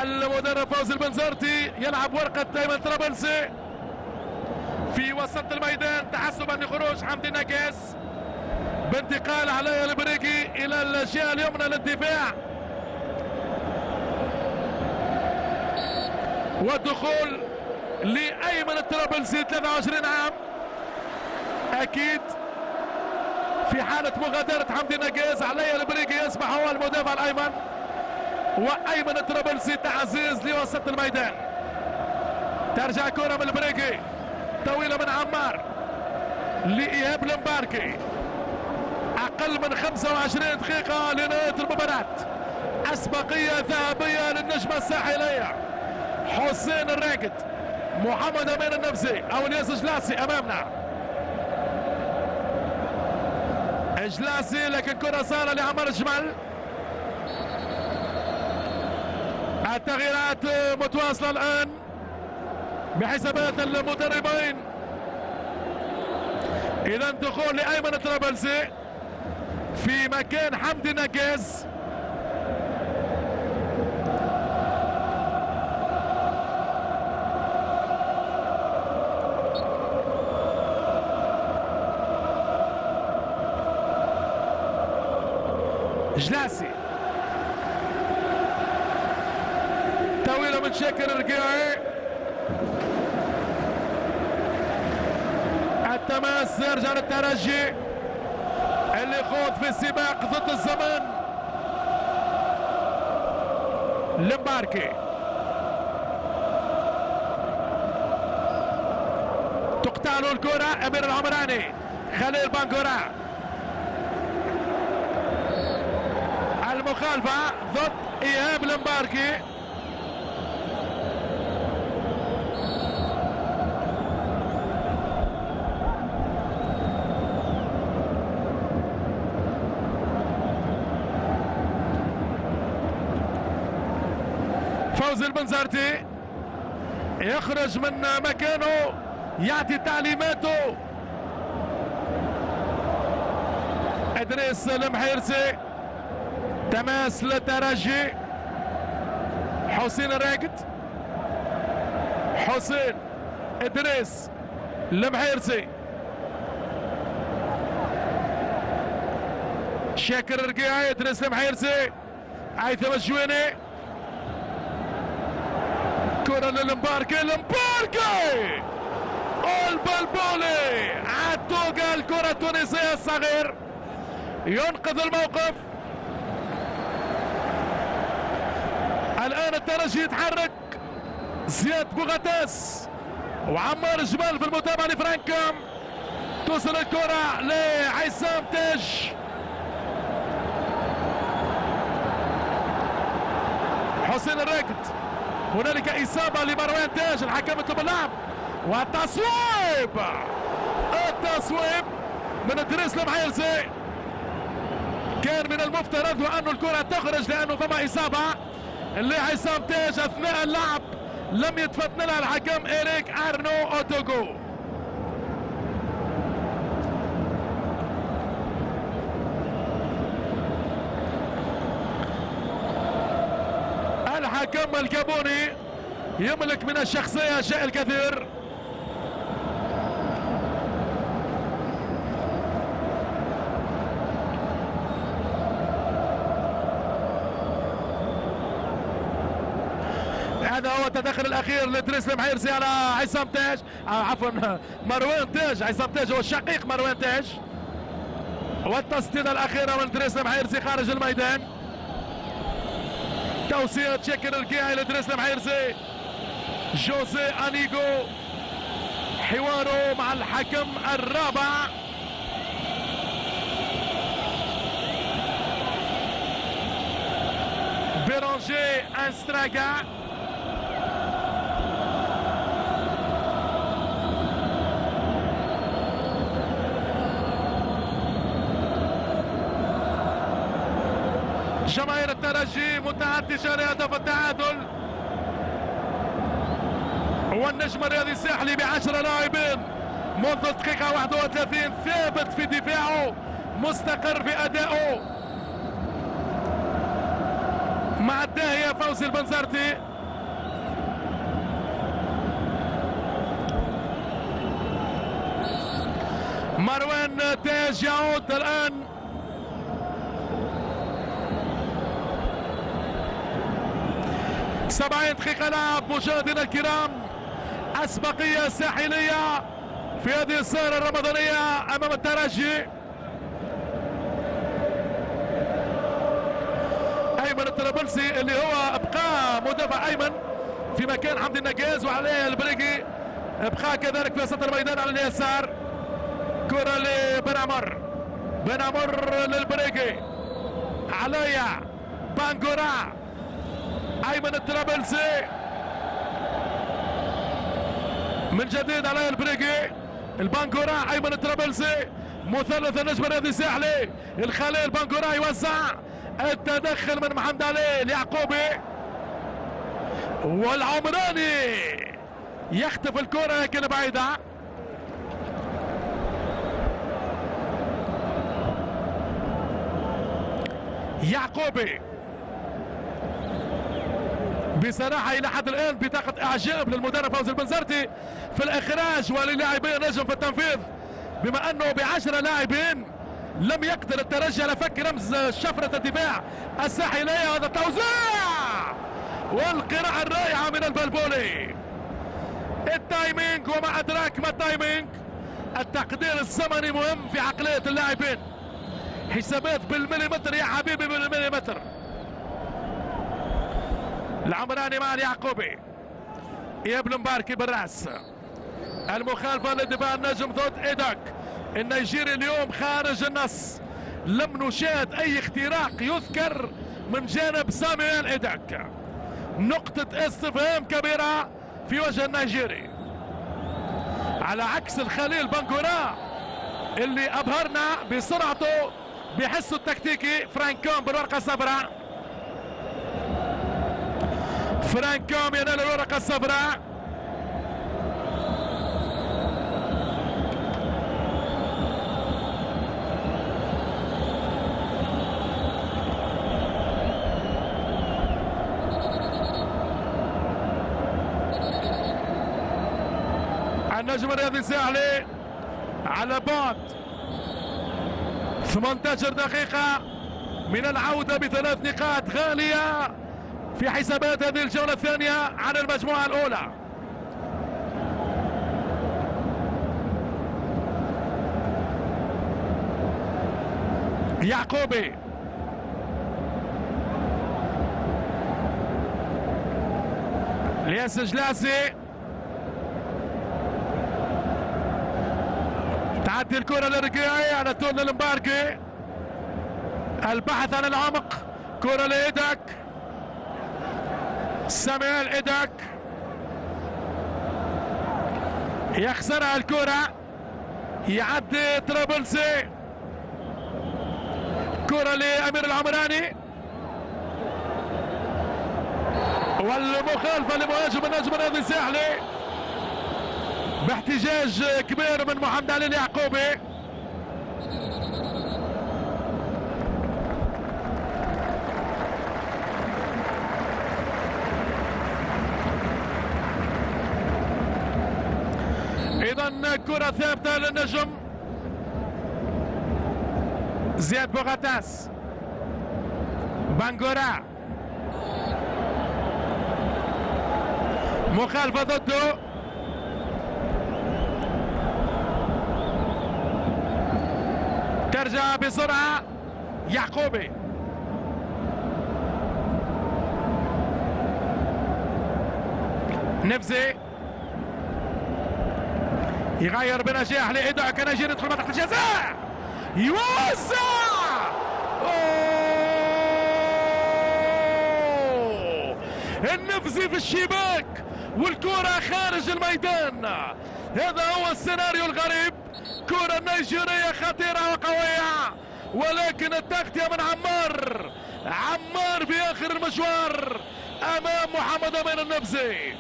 المدرب فوزي البنزرتي يلعب ورقة أيمن طرابلسي في وسط الميدان، تحسبا لخروج حمدي النكاس بانتقال علي البريكي إلى الجهة اليمنى للدفاع، والدخول لأيمن الطرابلسي ثلاثة وعشرين عام، أكيد في حالة مغادرة حمدي نجاز علي البريكي يصبح هو المدافع الأيمن، وأيمن الطرابلسي تعزيز لوسط الميدان. ترجع كرة من البريكي، طويلة من عمار لإيهاب المباركي. أقل من خمسة وعشرين دقيقة لنهاية المباراة، أسبقية ذهبية للنجمة الساحلية. حسين الراقد، محمد امين النبزي او الياس جلاسي امامنا. جلاسي لكن كره سهله لعمار جمال. التغييرات متواصله الان بحسابات المدربين. اذا دخول لايمن الطرابلسي في مكان حمدي النكاز. جلاسي محمد شاكر الرقيعي. التماس يرجع للترجي اللي خوض في السباق ضد الزمن. لمباركي تقطع له الكره، امير العمراني، خليل بانكورا، المخالفه ضد ايهاب لمباركي. فوز البنزرتي يخرج من مكانه، يعطي تعليماته ادريس المحيرسي. تماس للترجي، حسين الراقد، حسين ادريس المحيرسي، شاكر الرقيعي، ادريس المحيرسي، عيثم الجويني، كرة للمباركي، المباركي والبلبولي عالتوقع الكرة التونسية الصغير ينقذ الموقف. الآن الترجي يتحرك، زياد بوغاتاس وعمار جمال في المتابعة لفرانكم. توصل الكرة لعصام تاج، حسين الراقد، هنالك إصابة لمروان تاج، الحكم يطلب اللعب، والتصويب التصويب من ادريس المحيرسي. كان من المفترض وأن الكرة تخرج لأنه فما إصابة لعصام تاج أثناء اللعب، لم يتفطن لها الحكم إيريك أرنو أوتوغو. الحكم الجابوني يملك من الشخصية شيء الكثير. هذا هو التدخل الأخير لإدريس المحيرسي على عصام تاج، عفوا مروان تاج، عصام تاج هو الشقيق مروان تاج. والتسديدة الأخيرة من إدريس المحيرسي خارج الميدان. توصية شاكر الرقيعي لإدريس المحيرسي. جوزي أنيغو حواره مع الحكم الرابع. بيرانجي أنستراغا، جماهير الترجي متعطشة لهدف التعادل. والنجم الرياضي الساحلي بعشرة لاعبين منذ الدقيقة واحد وثلاثين ثابت في دفاعه، مستقر في أدائه. مع الداهية فوزي البنزرتي. مروان تاج يعود الآن سبعين دقيقة لعب. مشاهدينا الكرام، أسبقية ساحلية في هذه السهرة الرمضانية أمام الترجي. أيمن الطرابلسي اللي هو بقى مدافع أيمن في مكان حمدي النجاز، وعليه البريقي بقى كذلك في وسط الميدان على اليسار. كرة لبن عمر، بن عمر للبريقي، عليا بانغورا، أيمن الطرابلسي من جديد على البريقي، البانكورا، أيمن الطرابلسي، مثلث النجم الرياضي الساحلي، الخليل بانكورا يوسع. التدخل من محمد علي اليعقوبي، والعمراني يخطف الكرة لكن بعيدة. يعقوبي بصراحة إلى حد الآن بطاقة إعجاب للمدرب فوزي البنزرتي في الإخراج وللاعبي النجم في التنفيذ، بما أنه بعشرة لاعبين لم يقدر الترجي على فك رمز شفرة الدفاع الساحلية. هذا التوزيع والقراءة الرائعة من البلبولي. التايمينج وما أدراك ما التايمينج. التقدير الزمني مهم في عقلية اللاعبين. حسابات بالمليمتر يا حبيبي، بالمليمتر. العمراني مع اليعقوبي. يبن مباركي بالراس. المخالفة لدفاع النجم ضد إيدك. النيجيري اليوم خارج النص. لم نشاهد أي اختراق يذكر من جانب سامويل إيدك. نقطة استفهام كبيرة في وجه النيجيري، على عكس الخليل بانجورا اللي أبهرنا بسرعته بحسه التكتيكي. فرانكوم بالورقة الصفراء. فرانكوم ينال الورقة الصفراء. النجم الرياضي الساحلي على بعد ثمانية عشر دقيقة من العودة بثلاث نقاط غالية في حسابات هذه الجولة الثانية عن المجموعة الأولى. يعقوبي لياس جلاسي تعدي الكرة للرقيعي على طول للمباركي. البحث عن العمق، كرة لإيدك ساميال إيدك، يخسرها الكرة. يعدي ترابلسي، كرة لأمير العمراني، والمخالفة لمهاجم النجم الرياضي الساحلي باحتجاج كبير من محمد علي اليعقوبي. إذا كرة ثابتة للنجم زياد بوغاتاس. بانجورا مخالفة ضده. ترجع بسرعة يعقوبي. نفزي يغير بنجاح لإيداع كنجير، يدخل منطقة الجزاء، يوسع. أوه. النفزي في الشباك والكرة خارج الميدان. هذا هو السيناريو الغريب. كرة نيجيرية خطيرة وقوية، ولكن التغطية من عمار. عمار في آخر المشوار أمام محمد أمين النبزي.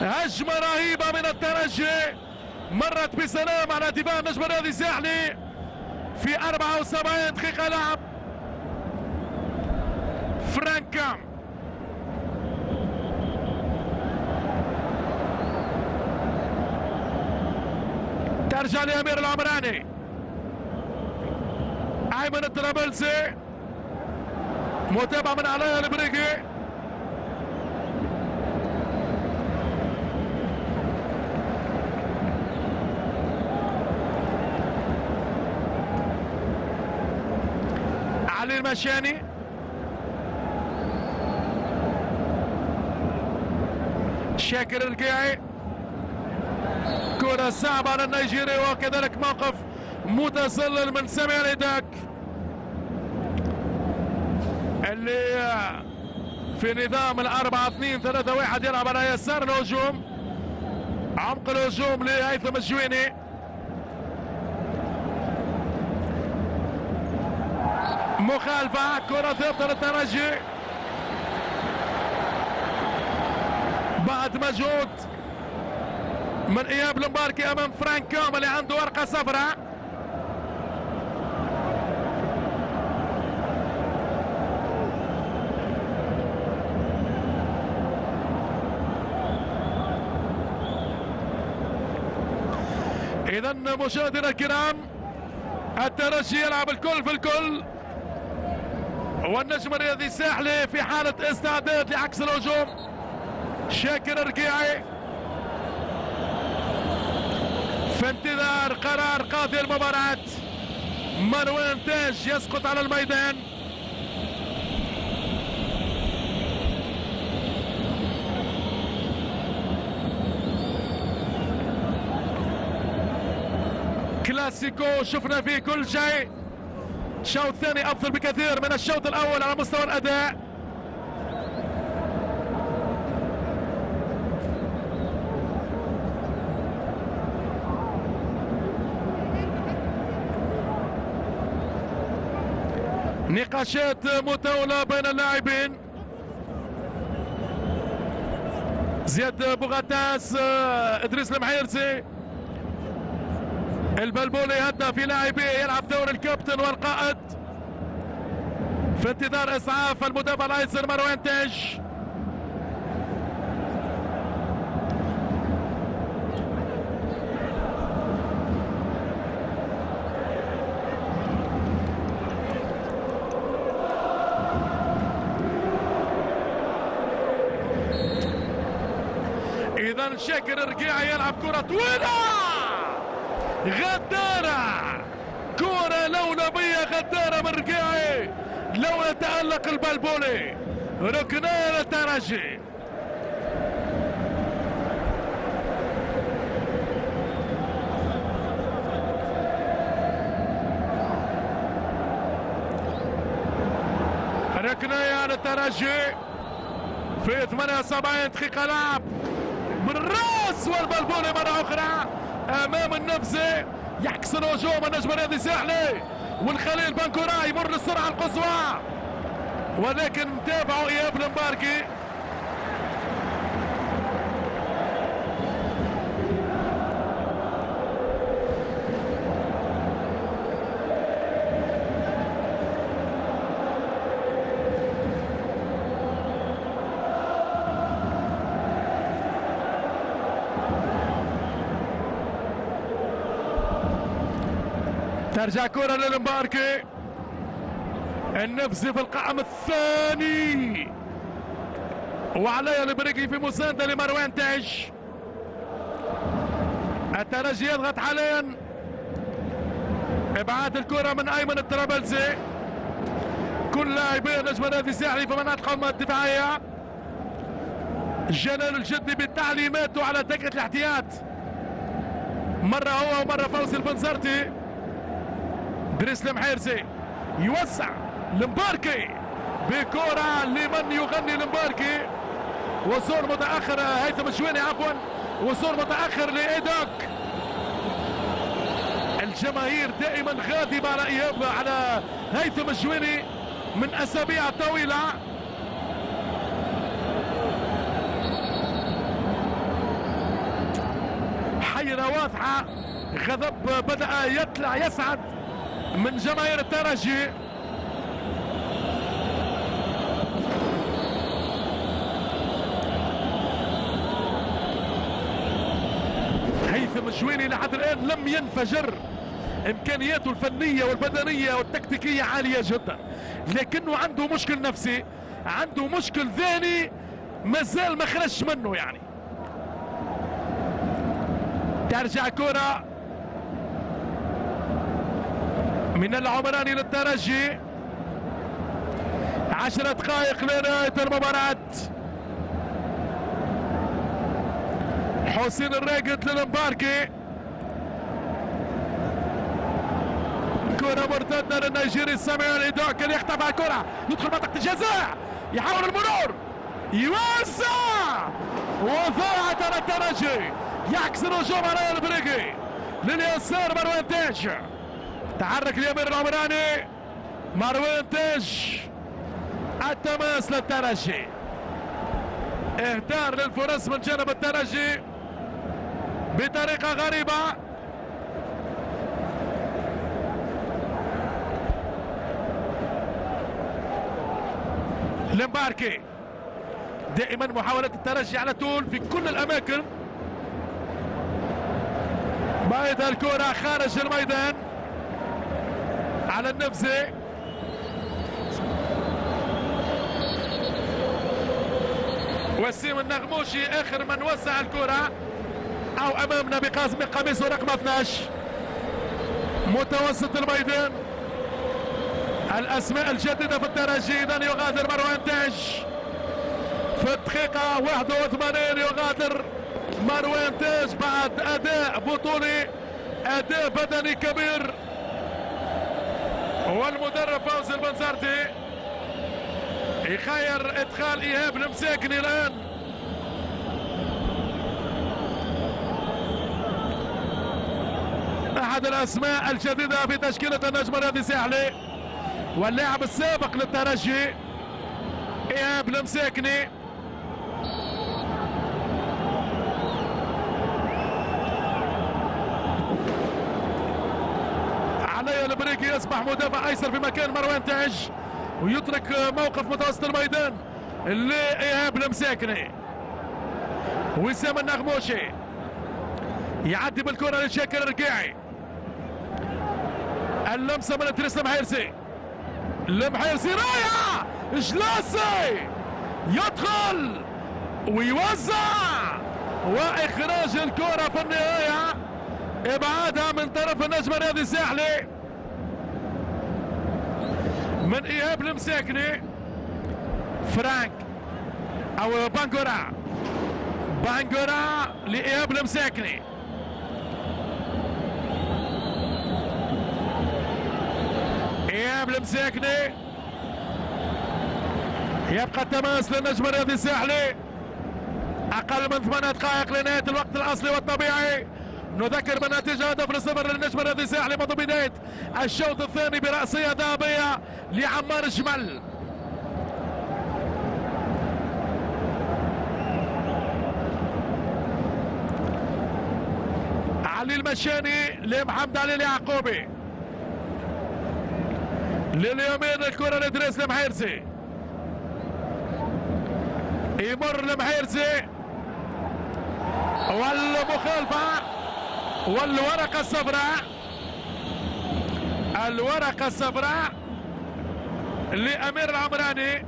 هجمة رهيبة من الترجي مرت بسلام على دفاع النجم الرياضي الساحلي في أربعة وسبعين دقيقة لعب. فرانكام ترجع لأمير العمراني. أيمن الطرابلسي متابعة من علاء البريكي. علي المشاني شاكر الرقيعي. كرة صعبة على النيجيري، وكذلك موقف متسلل من سامي الإيداك اللي في نظام الأربعة اثنين ثلاثة واحد يلعب على يسار الهجوم، عمق الهجوم لهيثم الجويني. مخالفة، كرة ثابتة للترجي بعد مجهود من اياب المباركي امام فرانكوم اللي عنده ورقه صفراء. اذا مشاهدينا الكرام، الترجي يلعب الكل في الكل والنجم الرياضي الساحلي في حالة استعداد لعكس الهجوم. شاكر رقيعي في انتظار قرار قاضي المباراة. مروان تاج يسقط على الميدان. كلاسيكو شفنا فيه كل شيء. الشوط الثاني افضل بكثير من الشوط الاول على مستوى الاداء. نقاشات متولى بين اللاعبين. زياد بوغاتاس، ادريس المحيرسي، البلبولي هدنا في لاعبيه، يلعب دور الكابتن والقائد في انتظار اسعاف المدافع الايسر مروان تاج. اذا شاكر رقيعي يلعب كره طويله غدارة، كرة لولبية غدارة من رقيعي، لو يتألق البلبولي ركنان الترجي. ركنان الترجي في ثمانية وسبعين دقيقة لعب. بالراس والبلبولي مرة أخرى امام النفزه، يعكس الهجوم النجم الرياضي الساحلي، والخليل بنكورا يمر السرعه القصوى، ولكن تابعوا اياب المباركي. ترجع كرة للمباركي. النفزي في القائم الثاني، وعليا البريكي في مساندة لمروان تاج. الترجي يضغط حاليا. ابعاد الكرة من ايمن الطرابلسي. كل لاعبي نجم النادي الساحلي في مناطقهم الدفاعية. جلال الجدي بالتعليمات على دكة الاحتياط، مرة هو ومرة فوزي البنزرتي. دريس المحيرسي يوسع لمباركي بكرة لمن يغني لمباركي. وصول متأخر، هيثم الشويني عفوا، وصول متأخر لإيدوك. الجماهير دائما غاضبة على إياب على هيثم الشويني من أسابيع طويلة. حيرة واضحة، غضب بدأ يطلع يصعد من جماهير الترجي. هيثم الشويني لحد الآن لم ينفجر، إمكانياته الفنية والبدنية والتكتيكية عالية جدا، لكنه عنده مشكل نفسي، عنده مشكل ذهني مازال ما خرجش منه. يعني ترجع كرة من العمراني للترجي. عشر دقائق لنهاية المباراة. حسين الراقد للمباركي، كرة مرتدة للنيجيري سامي الإيدوع، كان يخطف على الكرة، يدخل منطقة الجزاء، يحاول المرور، يوسع، وضاعت على الترجي. يعكس الهجوم على البريقي، لليسار مروان تاج، تحرك اليمين العمراني، مروان تاج، التماس للترجي، اهدار للفرص من جانب الترجي بطريقة غريبة. لمباركي، دائما محاولات الترجي على طول في كل الأماكن. بايد الكرة خارج الميدان على النفزي. وسيم النغموشي اخر من وسع الكره، او امامنا بقاسم قميصه رقم اثناعش متوسط الميدان. الاسماء الجديده في الترجي، اذا يغادر مروان تاج في الدقيقه واحد وثمانين، يغادر مروان تاج بعد اداء بطولي، اداء بدني كبير. والمدرب فوزي البنزرتي يخير ادخال ايهاب المساكني الان، احد الاسماء الجديده في تشكيله النجم الرياضي الساحلي واللاعب السابق للترجي ايهاب المساكني. علي البريكي يصبح مدافع ايسر في مكان مروان تعج، ويترك موقف متوسط الميدان لايهاب المساكني. وسام النغموشي يعدي بالكره لشاكر الركاعي، اللمسه من ادريس المحيرسي، المحيرسي رايحه جلاسي يدخل ويوزع، واخراج الكره في النهايه، ابعادها من طرف النجم الرياضي الساحلي من ايهاب المساكني. فرانك او بانجورا، بانجورا لايهاب المساكني. ايهاب المساكني يبقى التماس للنجم الرياضي الساحلي، اقل من ثمان دقائق لنهايه الوقت الاصلي والطبيعي. نذكر بالنتيجه هدف لصفر للنجم الرياضي الساحلي منذ بدايه الشوط الثاني براسيه ذهبيه لعمار جمل. علي المشاني لمحمد علي اليعقوبي، لليمين الكره لادريس المحيرسي، يمر المحيرسي والمخالفه والورقة الصفراء، الورقة الصفراء لأمير العمراني.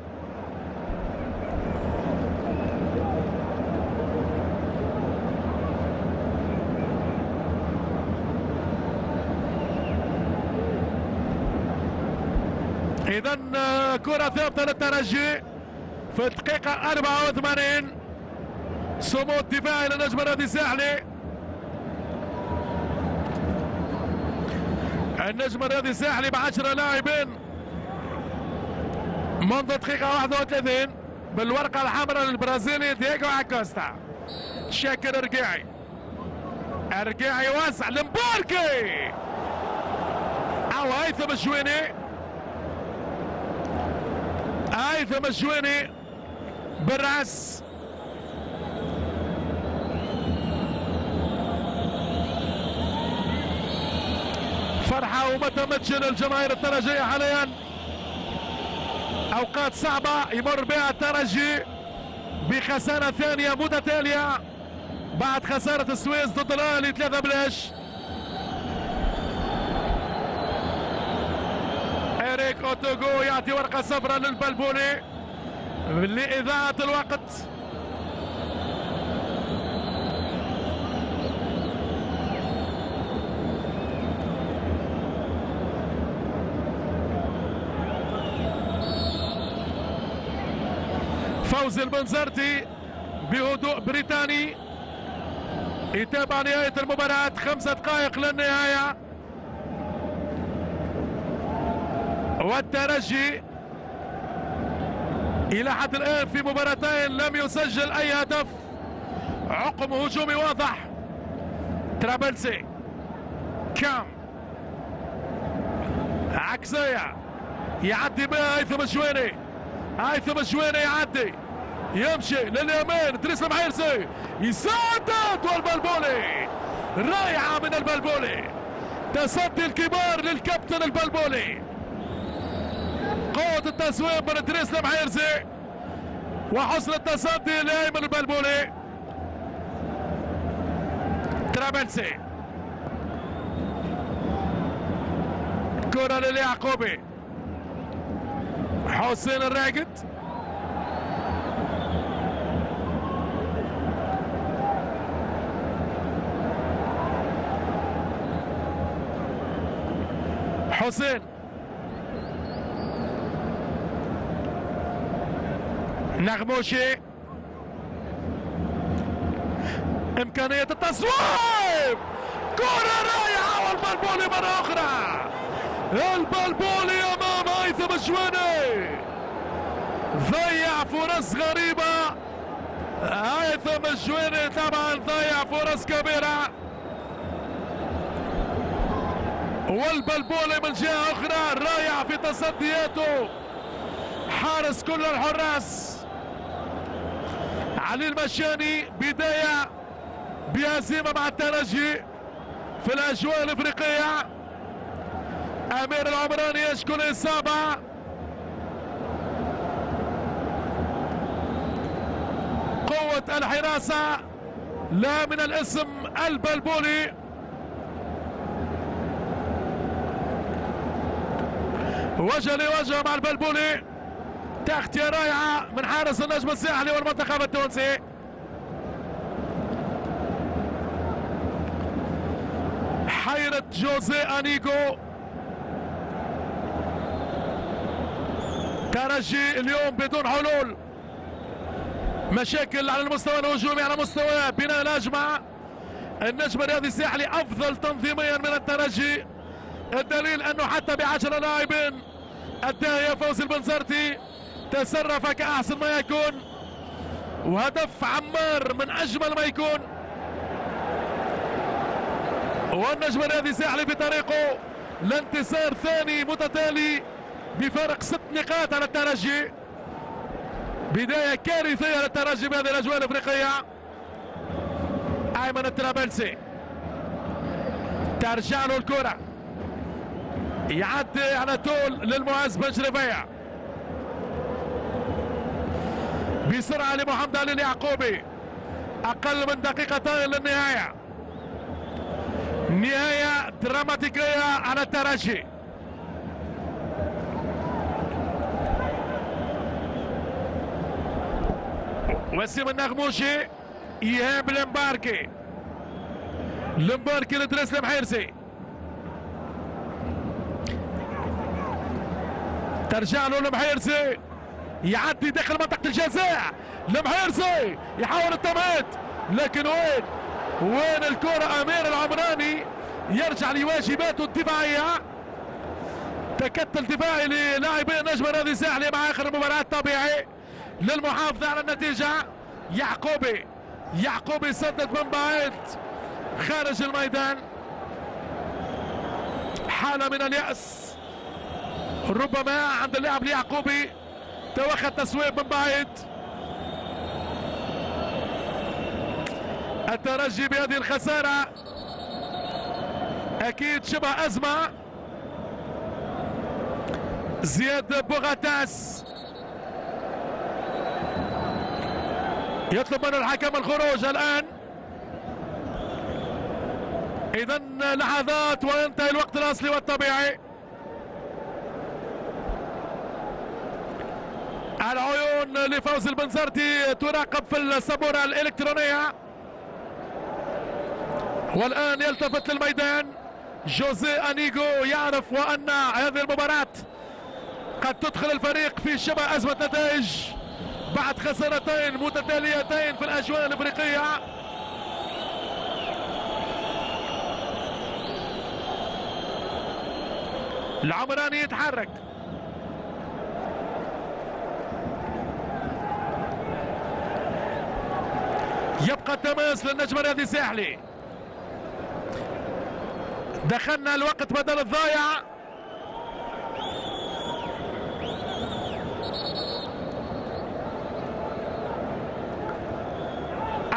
إذا كرة ثابتة للترجي في الدقيقة أربعة وثمانين، صمود دفاعي للنجم الرياضي الساحلي. النجم الرياضي الساحلي بعشرة لاعبين منذ دقيقة واحد وثلاثين، بالورقة الحمراء للبرازيلي دييغو اكوستا. شاكر رقيعي، رقيعي واسع لمباركي أو هيثم الجويني، هيثم الجويني بالرأس. فرحة ومتمجد الجماهير الترجية حاليا، أوقات صعبة يمر بها الترجي بخسارة ثانية متتالية بعد خسارة السويس ضد الأهلي ثلاثة بلاش. إريك أوتوغو يعطي ورقة صفراء للبلبولي لإذاعة الوقت. فوزي البنزرتي بهدوء بريطاني يتابع نهاية المباراة، خمسة دقائق للنهاية، والترجي إلى حد الآن في مباراتين لم يسجل أي هدف، عقم هجومي واضح. ترابلسي، كام، عكسية يعدي بها هيثم الشويني، هيثم الشويني يعدي يمشي لليمين، ادريس المحيرسي يسدد، والبلبولي رائعه من البلبولي، تصدي الكبار للكابتن البلبولي، قوه التصويب من ادريس المحيرسي وحسن التصدي لايمن البلبولي. ترابلسي، كره لليعقوبي، حسين الراقد، حسين نغموشي، إمكانية التصويب، كرة رائعة والبلبولي مرة أخرى، البلبولي أمام هيثم الشواني، ضيع فرص غريبة، هيثم الشواني طبعا ضيع فرص كبيرة، والبلبولي من جهة أخرى رائع في تصدياته، حارس كل الحراس علي المشاني، بداية بهزيمة مع الترجي في الأجواء الإفريقية. أمير العمراني يشكو الإصابة، قوة الحراسة لا من الاسم البلبولي، وجه لوجه مع البلبولي، تغطية رائعة من حارس النجم الساحلي والمنتخب التونسي. حيرة جوزي أنيجو، ترجي اليوم بدون حلول، مشاكل على المستوى الهجومي على مستوى بناء الهجمة. النجم الرياضي الساحلي أفضل تنظيميا من الترجي، الدليل أنه حتى بعشرة لاعبين الداهية فوزي البنزرتي تصرف كأحسن ما يكون، وهدف عمار من أجمل ما يكون، والنجم الرياضي الساحلي بطريقه لانتصار ثاني متتالي بفارق ست نقاط على الترجي. بداية كارثية للترجي بهذه الأجواء الإفريقية. أيمن الترابلسي ترجع له الكرة، يعدي على طول للمعز بن شريفية، بسرعة لمحمد علي اليعقوبي، أقل من دقيقتين للنهاية، نهاية دراماتيكية على الترجي. وسيم النغموشي، إيهاب المباركي، المباركي لدريس المحيرسي، ترجع له المحيرسي، يعدي داخل منطقة الجزاء، المحيرسي يحاول التمهيد، لكن وين؟ وين الكرة؟ أمير العمراني يرجع لواجباته الدفاعية، تكتل دفاعي للاعبي النجم الرياضي الساحلي مع آخر المباراة الطبيعي للمحافظة على النتيجة. يعقوبي، يعقوبي سدد من بعيد خارج الميدان، حالة من اليأس ربما عند اللاعب اليعقوبي، توخى التصويب من بعيد. الترجي بهذه الخسارة أكيد شبه أزمة. زياد بوغاتاس يطلب من الحكم الخروج الآن، إذا لحظات وينتهي الوقت الأصلي والطبيعي. العيون لفوز البنزرتي تراقب في السبورة الإلكترونية، والآن يلتفت للميدان جوزي أنيجو، يعرف وأن هذه المباراة قد تدخل الفريق في شبه أزمة نتائج بعد خسارتين متتاليتين في الأجواء الإفريقية. العمراني يتحرك، يبقى التماس للنجم الرياضي الساحلي، دخلنا الوقت بدل الضايع،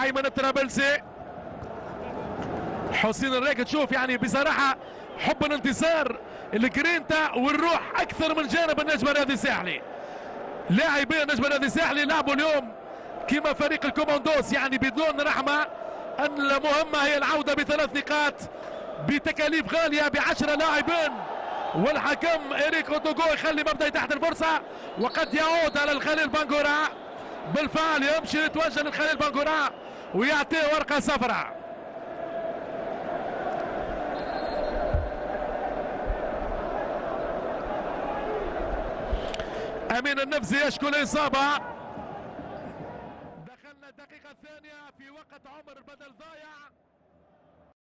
أيمن الترابلسي، حسين الريك، تشوف يعني بصراحة حب الانتصار، الجرينتا والروح أكثر من جانب النجم الرياضي الساحلي. لاعبي النجم الرياضي الساحلي لعبوا اليوم كما فريق الكوماندوس، يعني بدون رحمة. المهمة هي العودة بثلاث نقاط بتكاليف غالية بعشرة لاعبين، والحكم إريك أوتوغو يخلي مبدأ تحت الفرصة، وقد يعود على الخليل بانغورا، بالفعل يمشي يتوجه للخليل بانغورا ويعطيه ورقة صفراء. امين النفسي يشكو الاصابه. دخلنا الدقيقه الثانيه في وقت عمر بدل ضايع.